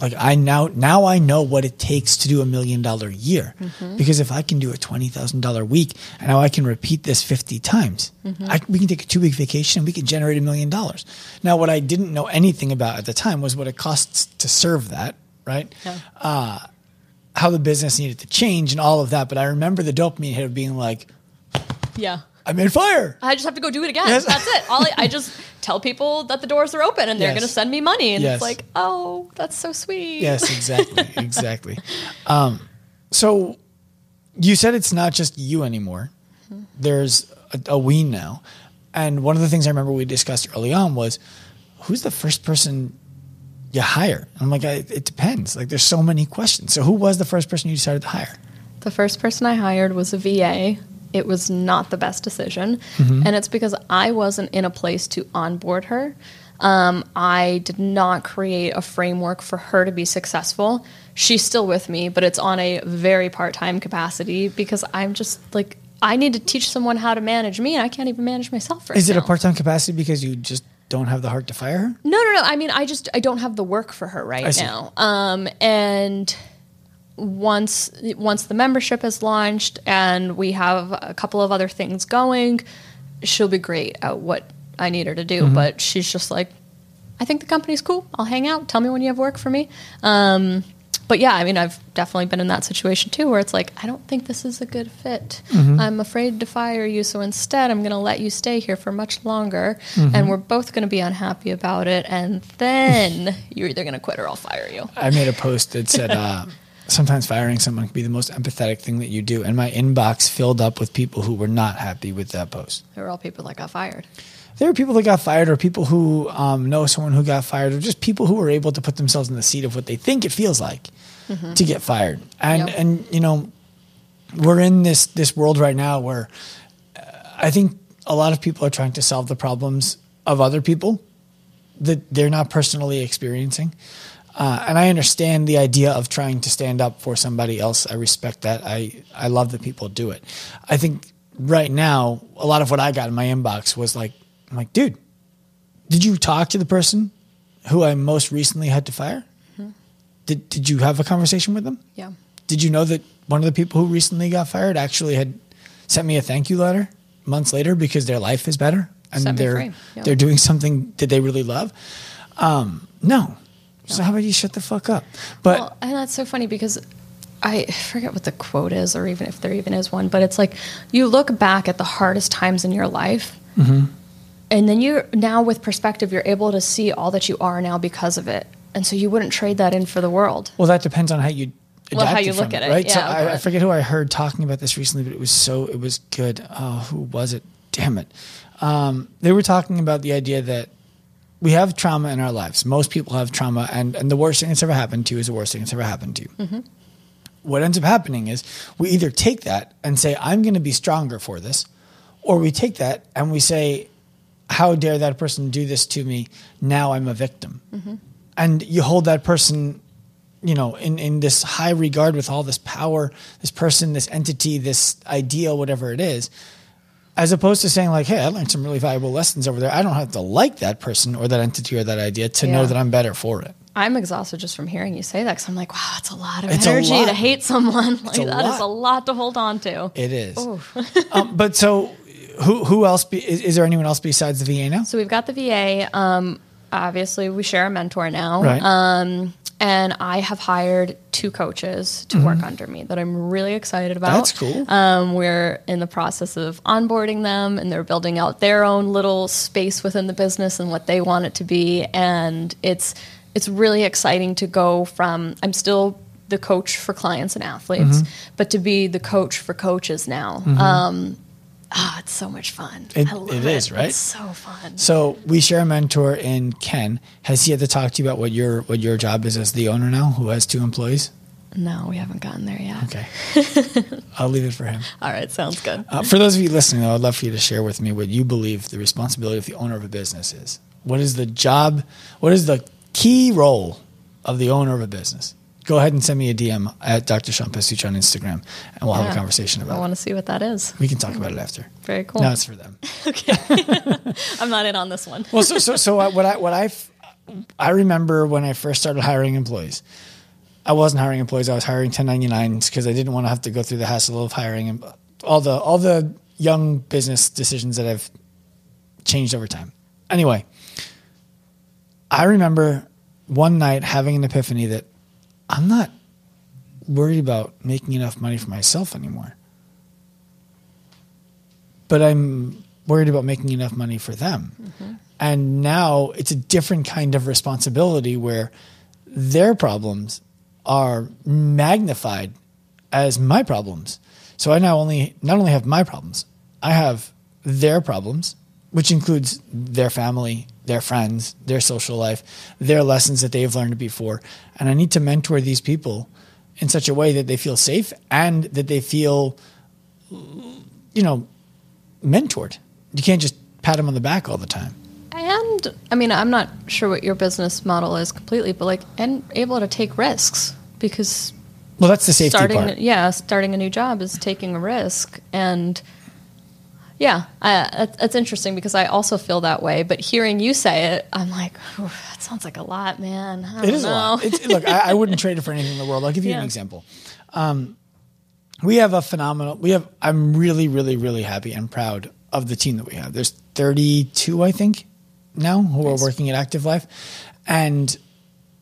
Like I now, now I know what it takes to do a million dollar year. Mm-hmm. Because if I can do a twenty thousand dollar week, and now I can repeat this fifty times, mm-hmm. I, we can take a two week vacation and we can generate a million dollars. Now, what I didn't know anything about at the time was what it costs to serve that, right? Yeah. Uh, how the business needed to change and all of that. But I remember the dopamine hit of being like, yeah. I made fire. I just have to go do it again. Yes. That's it. All I, I just tell people that the doors are open and they're yes. going to send me money. And yes. it's like, oh, that's so sweet. Yes, exactly. exactly. Um, so you said it's not just you anymore. Mm-hmm. There's a, a we now. And one of the things I remember we discussed early on was, who's the first person you hire? I'm like, I, it depends. Like, there's so many questions. So who was the first person you decided to hire? The first person I hired was a V A. It was not the best decision. Mm-hmm. And it's because I wasn't in a place to onboard her. Um, I did not create a framework for her to be successful. She's still with me, but it's on a very part-time capacity because I'm just like, I need to teach someone how to manage me and I can't even manage myself right now. Is it a part-time capacity because you just don't have the heart to fire her? No, no, no. I mean, I just, I don't have the work for her right now. Um, and... Once once the membership is launched and we have a couple of other things going, she'll be great at what I need her to do. Mm-hmm. But she's just like, I think the company's cool. I'll hang out. Tell me when you have work for me. Um, but yeah, I mean, I've definitely been in that situation too where it's like, I don't think this is a good fit. Mm-hmm. I'm afraid to fire you. So instead, I'm going to let you stay here for much longer. Mm-hmm. And we're both going to be unhappy about it. And then you're either going to quit or I'll fire you. I made a post that said... Uh, sometimes firing someone can be the most empathetic thing that you do. And my inbox filled up with people who were not happy with that post. They were all people that got fired. There were people that got fired or people who um, know someone who got fired or just people who were able to put themselves in the seat of what they think it feels like mm-hmm. to get fired. And, yep. and you know, we're in this, this world right now where uh, I think a lot of people are trying to solve the problems of other people that they're not personally experiencing. Uh, and I understand the idea of trying to stand up for somebody else. I respect that. I, I love that people do it. I think right now, a lot of what I got in my inbox was like, I'm like, dude, did you talk to the person who I most recently had to fire? Mm-hmm. Did did you have a conversation with them? Yeah. Did you know that one of the people who recently got fired actually had sent me a thank you letter months later because their life is better and they're yeah. they're doing something that they really love? Um, no. So how about you shut the fuck up? But well, and that's so funny because I forget what the quote is or even if there even is one, but it's like you look back at the hardest times in your life mm-hmm. and then you're now with perspective, you're able to see all that you are now because of it. And so you wouldn't trade that in for the world. Well, that depends on how you adapted well, how you look it, at it. Right? Yeah, so I, I forget who I heard talking about this recently, but it was so, it was good. Oh, who was it? Damn it. Um, they were talking about the idea that we have trauma in our lives. Most people have trauma, and, and the worst thing that's ever happened to you is the worst thing that's ever happened to you. Mm-hmm. What ends up happening is we either take that and say, I'm going to be stronger for this, or we take that and we say, how dare that person do this to me? Now I'm a victim. Mm-hmm. And you hold that person, you know, in, in this high regard with all this power, this person, this entity, this idea, whatever it is. As opposed to saying like, hey, I learned some really valuable lessons over there. I don't have to like that person or that entity or that idea to yeah. know that I'm better for it. I'm exhausted just from hearing you say that because I'm like, wow, it's a lot of it's energy lot. to hate someone. Like, that lot. is a lot to hold on to. It is. um, but so who who else? Be, is, is there anyone else besides the V A now? So we've got the V A. Um, obviously, we share a mentor now. Right. Um, and I have hired two coaches to mm-hmm. work under me that I'm really excited about. That's cool. Um, we're in the process of onboarding them, and they're building out their own little space within the business and what they want it to be. And it's... It's really exciting to go from, I'm still the coach for clients and athletes, mm-hmm. but to be the coach for coaches now. Mm-hmm. Um, oh, it's so much fun. It, I love it. It is, right? It's so fun. So we share a mentor in Ken. Has he had to talk to you about what your what your job is as the owner now, who has two employees? No, we haven't gotten there yet. Okay. I'll leave it for him. All right. Sounds good. Uh, for those of you listening, though, I'd love for you to share with me what you believe the responsibility of the owner of a business is. What is the job? What is the key role of the owner of a business? Go ahead and send me a D M at Doctor Sean Pastuch on Instagram, and we'll yeah. have a conversation about I it. I want to see what that is. We can talk about it after. Very cool. Now it's for them. Okay. I'm not in on this one. Well, so so so what I what I I remember when I first started hiring employees, I wasn't hiring employees. I was hiring ten ninety-nines because I didn't want to have to go through the hassle of hiring and all the all the young business decisions that have changed over time. Anyway, I remember one night having an epiphany that I'm not worried about making enough money for myself anymore, but I'm worried about making enough money for them. Mm-hmm. And now it's a different kind of responsibility where their problems are magnified as my problems. So I now only, not only have my problems, I have their problems, which includes their family, their friends, their social life, their lessons that they've learned before. And I need to mentor these people in such a way that they feel safe and that they feel, you know, mentored. You can't just pat them on the back all the time. And, I mean, I'm not sure what your business model is completely, but like, and able to take risks because... Well, that's the safety starting, part. Yeah, starting a new job is taking a risk and... Yeah, I, that's interesting because I also feel that way. But hearing you say it, I'm like, that sounds like a lot, man. I don't it is know. a lot. It's, look, I, I wouldn't trade it for anything in the world. I'll give you yeah. an example. Um, we have a phenomenal. We have. I'm really, really, really happy and proud of the team that we have. There's thirty-two, I think, now who nice. are working at Active Life, and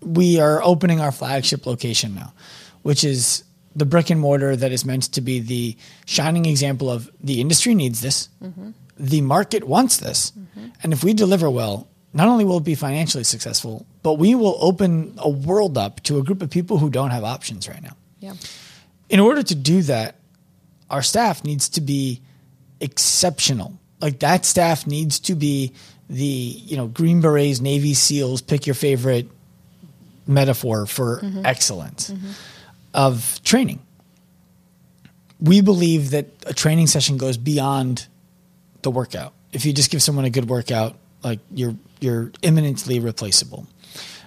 we are opening our flagship location now, which is the brick and mortar that is meant to be the shining example of the industry needs this, mm-hmm. the market wants this. Mm-hmm. And if we deliver well, not only will it be financially successful, but we will open a world up to a group of people who don't have options right now. Yeah. In order to do that, our staff needs to be exceptional. Like that staff needs to be the, you know, Green Berets, Navy SEALs, pick your favorite metaphor for mm-hmm. excellence. Mm-hmm. Of training. We believe that a training session goes beyond the workout. If you just give someone a good workout, like you're you're imminently replaceable.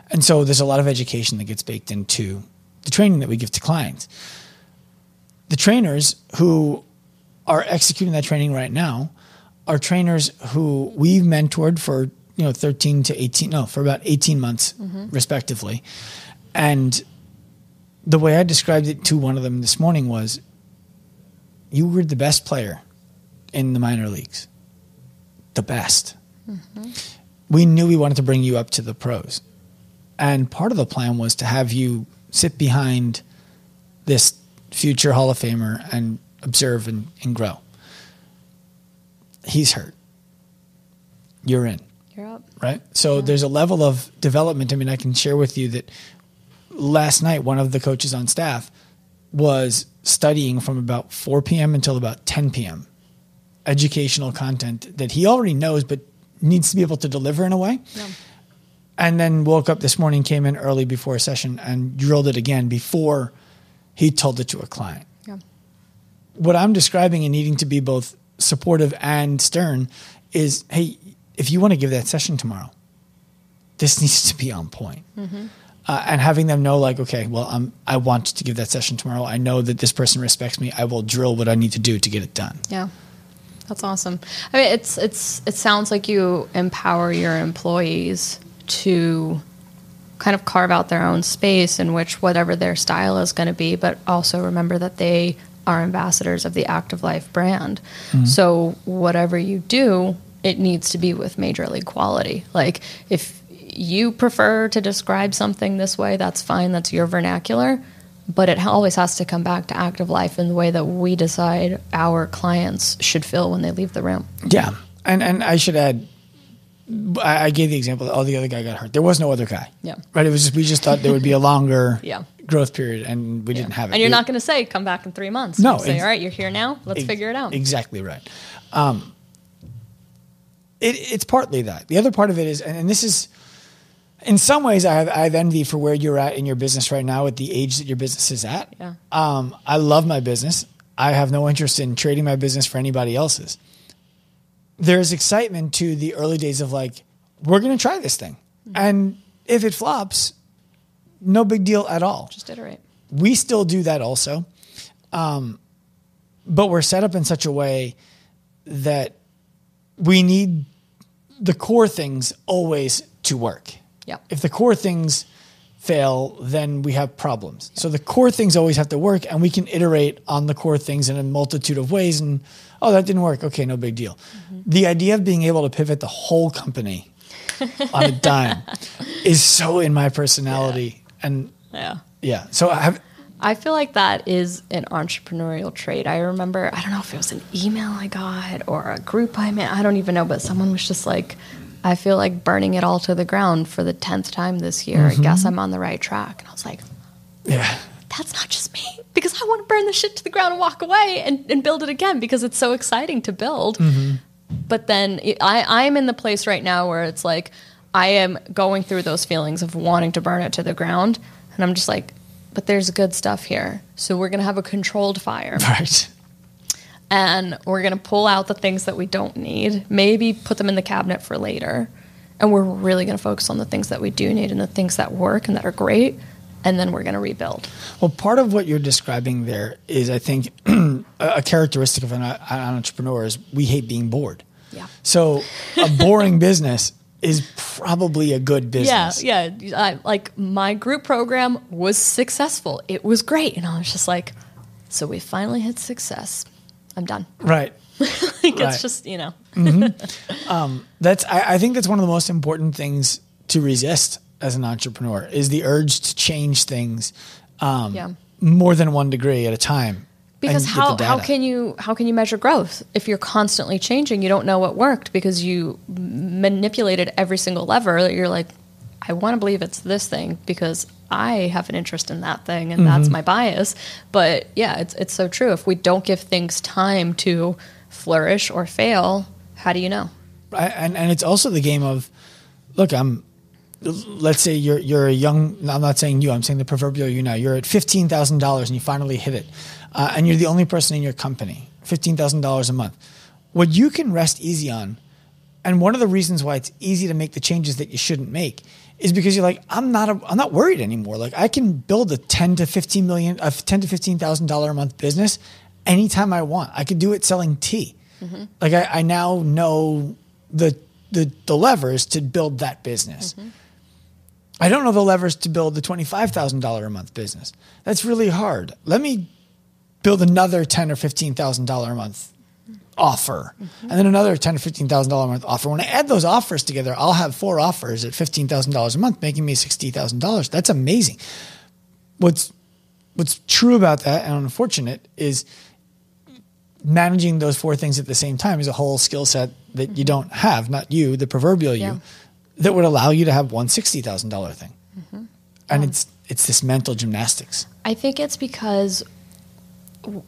And so there's a lot of education that gets baked into the training that we give to clients. The trainers who are executing that training right now are trainers who we've mentored for, you know, thirteen to eighteen, no, for about eighteen months mm-hmm. respectively. And the way I described it to one of them this morning was, you were the best player in the minor leagues. The best. Mm-hmm. We knew we wanted to bring you up to the pros. And part of the plan was to have you sit behind this future Hall of Famer and observe and, and grow. He's hurt. You're in. You're up. Right? So yeah. there's a level of development. I mean, I can share with you that last night, one of the coaches on staff was studying from about four p.m. until about ten p.m. educational content that he already knows but needs to be able to deliver in a way. Yeah. And then woke up this morning, came in early before a session, and drilled it again before he told it to a client. Yeah. What I'm describing and needing to be both supportive and stern is, hey, if you want to give that session tomorrow, this needs to be on point. Mm-hmm. Uh, and having them know like, okay, well, I'm, I want to give that session tomorrow. I know that this person respects me. I will drill what I need to do to get it done. Yeah. That's awesome. I mean, it's it's it sounds like you empower your employees to kind of carve out their own space in which whatever their style is going to be, but also remember that they are ambassadors of the Active Life brand. Mm-hmm. So whatever you do, it needs to be with major league quality. Like, if you prefer to describe something this way, that's fine. That's your vernacular. But it always has to come back to Active Life in the way that we decide our clients should feel when they leave the room. Yeah. And and I should add, I, I gave the example that, oh, the other guy got hurt. There was no other guy. Yeah. Right? It was just, we just thought there would be a longer yeah. growth period, and we yeah. didn't have it. And you're it, not going to say, come back in three months. No. You say, all right, you're here now. Let's ex- figure it out. Exactly right. Um, it, it's partly that. The other part of it is, and, and this is, in some ways, I have, I have envy for where you're at in your business right now at the age that your business is at. Yeah. Um, I love my business. I have no interest in trading my business for anybody else's. There's excitement to the early days of like, we're going to try this thing. Mm-hmm. And if it flops, no big deal at all. Just iterate. We still do that also. Um, but we're set up in such a way that we need the core things always to work. Yeah. If the core things fail, then we have problems. Yeah. So the core things always have to work, and we can iterate on the core things in a multitude of ways. And, oh, that didn't work. Okay, no big deal. Mm-hmm. The idea of being able to pivot the whole company on a dime is so in my personality. Yeah. And yeah. Yeah. So I have, I feel like that is an entrepreneurial trait. I remember, I don't know if it was an email I got or a group I'm in, I don't even know, but someone was just like, I feel like burning it all to the ground for the tenth time this year. Mm-hmm. I guess I'm on the right track. And I was like, yeah, that's not just me, because I want to burn the shit to the ground and walk away and, and build it again because it's so exciting to build. Mm-hmm. But then I, I'm in the place right now where it's like, I am going through those feelings of wanting to burn it to the ground. And I'm just like, but there's good stuff here. So we're going to have a controlled fire. Right. And we're going to pull out the things that we don't need, maybe put them in the cabinet for later. And we're really going to focus on the things that we do need and the things that work and that are great. And then we're going to rebuild. Well, part of what you're describing there is, I think, a characteristic of an, an entrepreneur is we hate being bored. Yeah. So a boring business is probably a good business. Yeah, yeah. I, like my group program was successful. It was great. And I was just like, so we finally hit success. I'm done. Right. Like right. It's just, you know. Mm-hmm. Um, that's. I, I think that's one of the most important things to resist as an entrepreneur is the urge to change things um, yeah. more than one degree at a time. Because how how can you how can you measure growth if you're constantly changing? You don't know what worked because you manipulated every single lever. You're like, I want to believe it's this thing because I have an interest in that thing and mm-hmm. that's my bias. But yeah, it's it's so true. If we don't give things time to flourish or fail, how do you know? I, and and it's also the game of, look, I'm, let's say you're you're a young, I'm not saying you, I'm saying the proverbial you now, you're at fifteen thousand dollars and you finally hit it. Uh, and you're the only person in your company, fifteen thousand dollars a month. What you can rest easy on, and one of the reasons why it's easy to make the changes that you shouldn't make is because you're like, I'm not, a, I'm not worried anymore. Like I can build a ten to fifteen million, a ten to fifteen thousand dollars a month business anytime I want. I could do it selling tea. Mm-hmm. Like I, I now know the, the, the levers to build that business. Mm-hmm. I don't know the levers to build the twenty-five thousand dollars a month business. That's really hard. Let me build another ten or fifteen thousand dollars a month offer. Mm-hmm. And then another ten to fifteen thousand dollars a month offer. When I add those offers together, I'll have four offers at fifteen thousand dollars a month, making me sixty thousand dollars. That's amazing. What's, what's true about that and unfortunate is managing those four things at the same time is a whole skill set that mm-hmm. you don't have, not you, the proverbial yeah. you, that would allow you to have one sixty thousand dollars thing. Mm-hmm. And um, it's, it's this mental gymnastics. I think it's because w-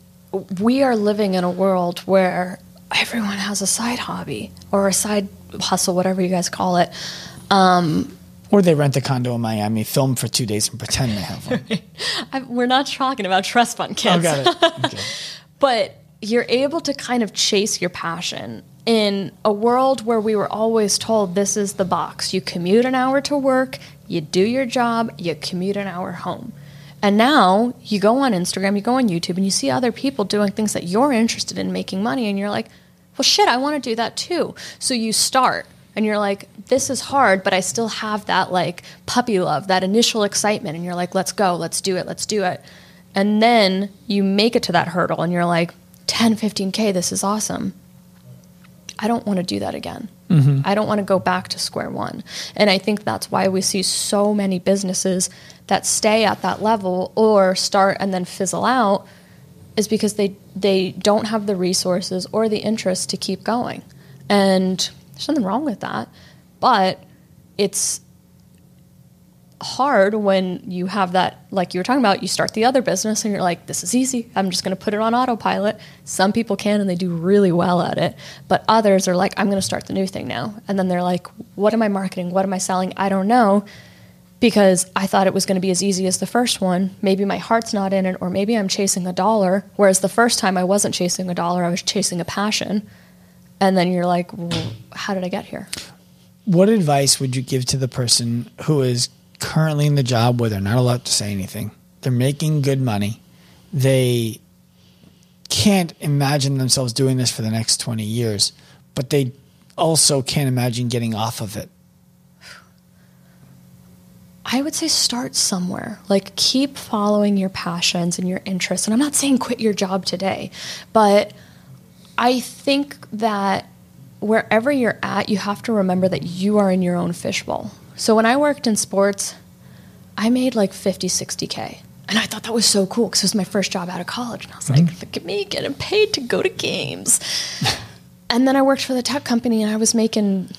we are living in a world where everyone has a side hobby or a side hustle, whatever you guys call it. Um, or they rent a condo in Miami, film for two days and pretend they have one. Right. I, we're not talking about trust fund kids. Oh, got it. Okay. But you're able to kind of chase your passion in a world where we were always told this is the box. You commute an hour to work, you do your job, you commute an hour home. And now you go on Instagram, you go on YouTube, and you see other people doing things that you're interested in making money, and you're like, well, shit, I want to do that too. So you start and you're like, this is hard, but I still have that like puppy love, that initial excitement. And you're like, let's go, let's do it, let's do it. And then you make it to that hurdle and you're like, ten, fifteen K, this is awesome. I don't want to do that again. Mm-hmm. I don't want to go back to square one. And I think that's why we see so many businesses that stay at that level or start and then fizzle out, is because they, they don't have the resources or the interest to keep going. And there's nothing wrong with that. But it's hard when you have that, like you were talking about, you start the other business and you're like, this is easy. I'm just going to put it on autopilot. Some people can, and they do really well at it, but others are like, I'm going to start the new thing now. And then they're like, what am I marketing? What am I selling? I don't know, because I thought it was going to be as easy as the first one. Maybe my heart's not in it, or maybe I'm chasing a dollar. Whereas the first time I wasn't chasing a dollar, I was chasing a passion. And then you're like, well, how did I get here? What advice would you give to the person who is currently in the job where they're not allowed to say anything, they're making good money, they can't imagine themselves doing this for the next twenty years, but they also can't imagine getting off of it? I would say start somewhere. Like, keep following your passions and your interests. And I'm not saying quit your job today, but I think that wherever you're at, you have to remember that you are in your own fishbowl. So when I worked in sports, I made like fifty, sixty K. And I thought that was so cool because it was my first job out of college. And I was mm-hmm. like, look at me getting paid to go to games. And then I worked for the tech company and I was making,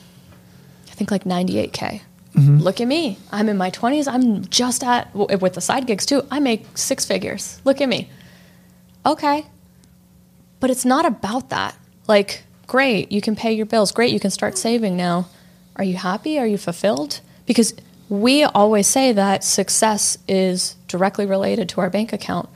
I think like ninety-eight K. Mm-hmm. Look at me. I'm in my twenties. I'm just at, with the side gigs too, I make six figures. Look at me. Okay. But it's not about that. Like, great, you can pay your bills. Great, you can start saving now. Are you happy? Are you fulfilled? Because we always say that success is directly related to our bank account.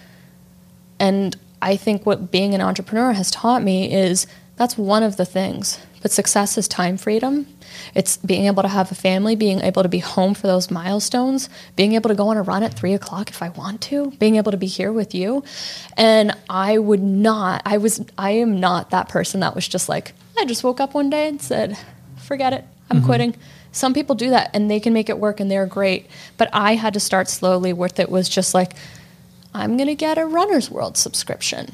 And I think what being an entrepreneur has taught me is that's one of the things. But success is time freedom. It's being able to have a family, being able to be home for those milestones, being able to go on a run at three o'clock if I want to, being able to be here with you. And I would not, I was, I am not that person that was just like, I just woke up one day and said, forget it, I'm mm-hmm. quitting. Some people do that and they can make it work and they're great. But I had to start slowly with it was just like, I'm going to get a Runner's World subscription.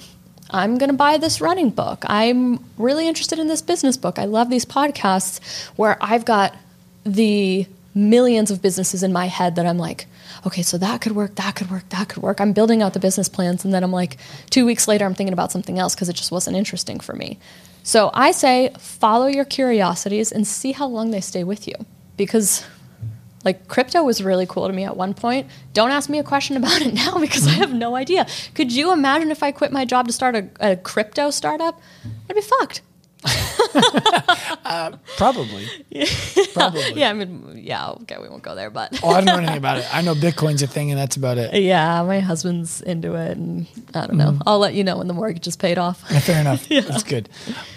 I'm going to buy this running book. I'm really interested in this business book. I love these podcasts where I've got the millions of businesses in my head that I'm like, okay, so that could work, that could work, that could work. I'm building out the business plans. And then I'm like, two weeks later, I'm thinking about something else because it just wasn't interesting for me. So I say, follow your curiosities and see how long they stay with you. Because like crypto was really cool to me at one point. Don't ask me a question about it now because I have no idea. Could you imagine if I quit my job to start a, a crypto startup? I'd be fucked. uh, probably. Yeah. Probably. Yeah, I mean, yeah, okay, we won't go there, but. Oh, I don't know anything about it. I know Bitcoin's a thing and that's about it. Yeah, my husband's into it and I don't know. Mm. I'll let you know when the mortgage is paid off. Yeah, fair enough. Yeah. That's good.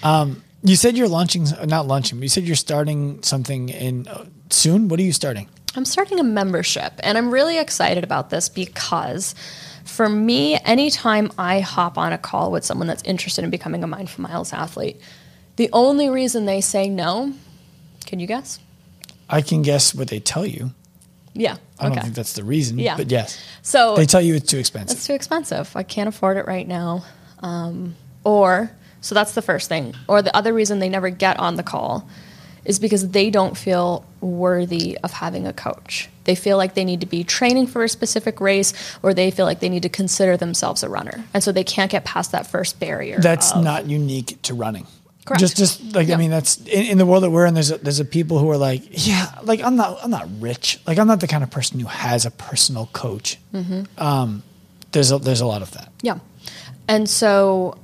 Um, you said you're launching, not launching, but you said you're starting something in uh, soon. What are you starting? I'm starting a membership and I'm really excited about this because for me, anytime I hop on a call with someone that's interested in becoming a Mindful Miles athlete, the only reason they say no, can you guess? I can guess what they tell you. Yeah. I okay. don't think that's the reason, yeah. but yes. So they tell you it's too expensive. It's too expensive. I can't afford it right now. Um, or, so that's the first thing. Or the other reason they never get on the call is because they don't feel worthy of having a coach. They feel like they need to be training for a specific race, or they feel like they need to consider themselves a runner. And so they can't get past that first barrier. That's of, not unique to running. Correct. Just, just like yeah. I mean, that's in, in the world that we're in. There's a, there's a people who are like, yeah, like I'm not, I'm not rich. Like I'm not the kind of person who has a personal coach. Mm-hmm. Um, there's a, there's a lot of that. Yeah, and so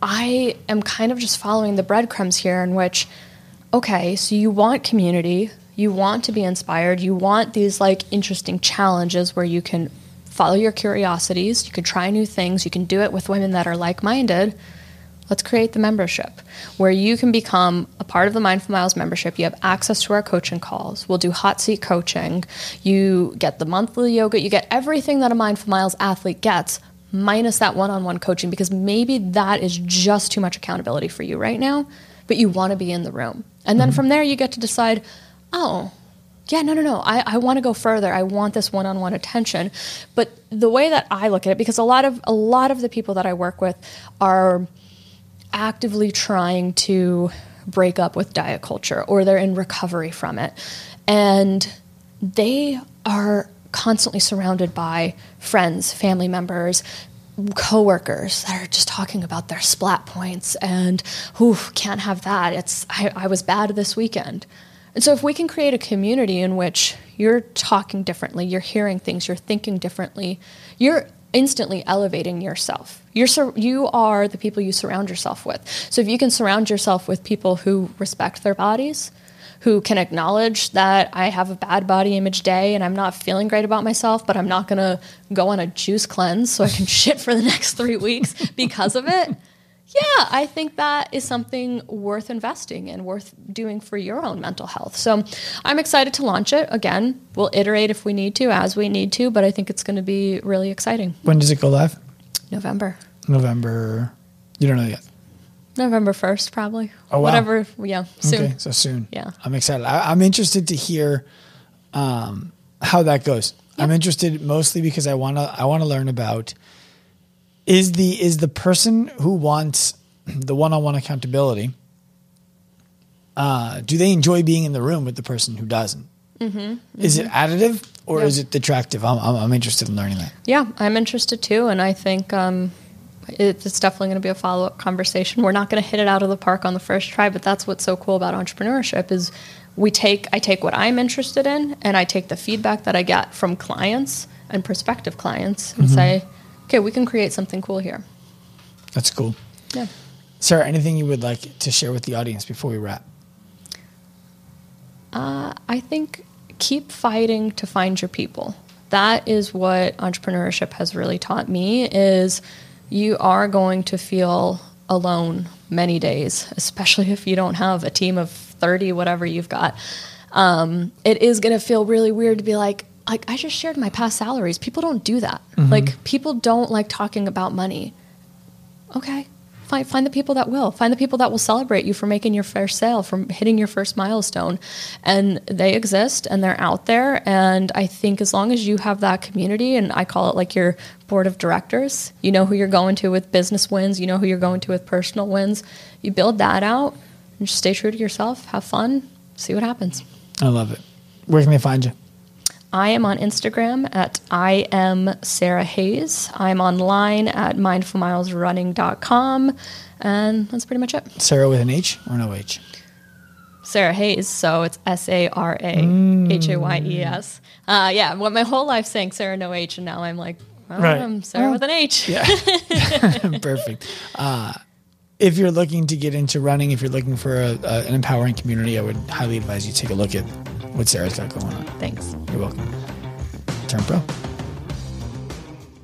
I am kind of just following the breadcrumbs here, in which, okay, so you want community, you want to be inspired, you want these like interesting challenges where you can follow your curiosities, you can try new things, you can do it with women that are like-minded. Let's create the membership where you can become a part of the Mindful Miles membership. You have access to our coaching calls. We'll do hot seat coaching. You get the monthly yoga. You get everything that a Mindful Miles athlete gets minus that one-on-one coaching, because maybe that is just too much accountability for you right now, but you want to be in the room. And then mm-hmm. from there, you get to decide, oh, yeah, no, no, no, I, I want to go further. I want this one-on-one attention. But the way that I look at it, because a lot of a lot of the people that I work with are actively trying to break up with diet culture, or they're in recovery from it. And they are constantly surrounded by friends, family members, coworkers that are just talking about their splat points and, ooh, can't have that. It's I, I was bad this weekend. And so if we can create a community in which you're talking differently, you're hearing things, you're thinking differently, you're instantly elevating yourself. You're sur- you are the people you surround yourself with. So if you can surround yourself with people who respect their bodies, who can acknowledge that I have a bad body image day and I'm not feeling great about myself, but I'm not going to go on a juice cleanse so I can shit for the next three weeks because of it. Yeah, I think that is something worth investing in, worth doing for your own mental health. So I'm excited to launch it. Again, we'll iterate if we need to, as we need to, but I think it's going to be really exciting. When does it go live? November. November. You don't know yet. November first, probably. Oh, wow. Whatever. Yeah, soon. Okay, so soon. Yeah. I'm excited. I, I'm interested to hear um, how that goes. Yeah. I'm interested mostly because I want to I want to learn about is the is the person who wants the one-on-one accountability, uh, do they enjoy being in the room with the person who doesn't? Mm-hmm, mm-hmm. Is it additive or yeah. is it detractive? I'm, I'm I'm interested in learning that. Yeah, I'm interested too, and I think um, it's definitely going to be a follow-up conversation. We're not going to hit it out of the park on the first try, but that's what's so cool about entrepreneurship is we take I take what I'm interested in, and I take the feedback that I get from clients and prospective clients and mm-hmm. say, okay, we can create something cool here. That's cool. Yeah. Sarah, anything you would like to share with the audience before we wrap? Uh, I think keep fighting to find your people. That is what entrepreneurship has really taught me is you are going to feel alone many days, especially if you don't have a team of thirty, whatever you've got. Um, it is going to feel really weird to be like, like I just shared my past salaries. People don't do that. Mm-hmm. Like people don't like talking about money. Okay. Find, find the people that will. Find the people that will celebrate you for making your first sale, for hitting your first milestone. And they exist and they're out there. And I think as long as you have that community, and I call it like your board of directors, you know who you're going to with business wins, you know who you're going to with personal wins. You build that out and just stay true to yourself, have fun, see what happens. I love it. Where can they find you? I am on Instagram at I am Sarah Hayes. I'm online at mindful miles running dot com. And that's pretty much it. Sarah with an H or no H? Sarah Hayes. So it's S A R A H A Y E S. Uh, yeah. Well, my whole life saying Sarah, no H. And now I'm like, well, right. I'm Sarah well, with an H. Yeah. Perfect. Uh, if you're looking to get into running, if you're looking for a, a, an empowering community, I would highly advise you take a look at what Sarah's got going on. Thanks. You're welcome. Turn Pro.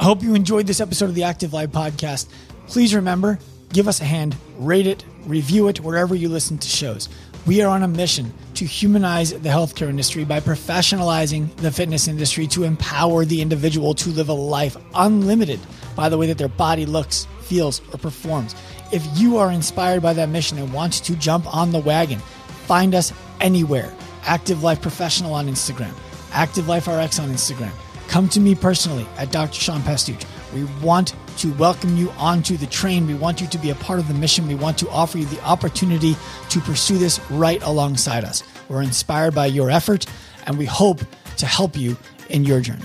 I hope you enjoyed this episode of the Active Life Podcast. Please remember, give us a hand, rate it, review it, wherever you listen to shows. We are on a mission to humanize the healthcare industry by professionalizing the fitness industry to empower the individual to live a life unlimited by the way that their body looks, feels, or performs. If you are inspired by that mission and want to jump on the wagon, find us anywhere. Active Life Professional on Instagram, Active Life R X on Instagram. Come to me personally at Doctor Sean Pastuch. We want to welcome you onto the train. We want you to be a part of the mission. We want to offer you the opportunity to pursue this right alongside us. We're inspired by your effort, and we hope to help you in your journey.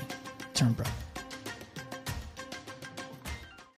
Turn Pro.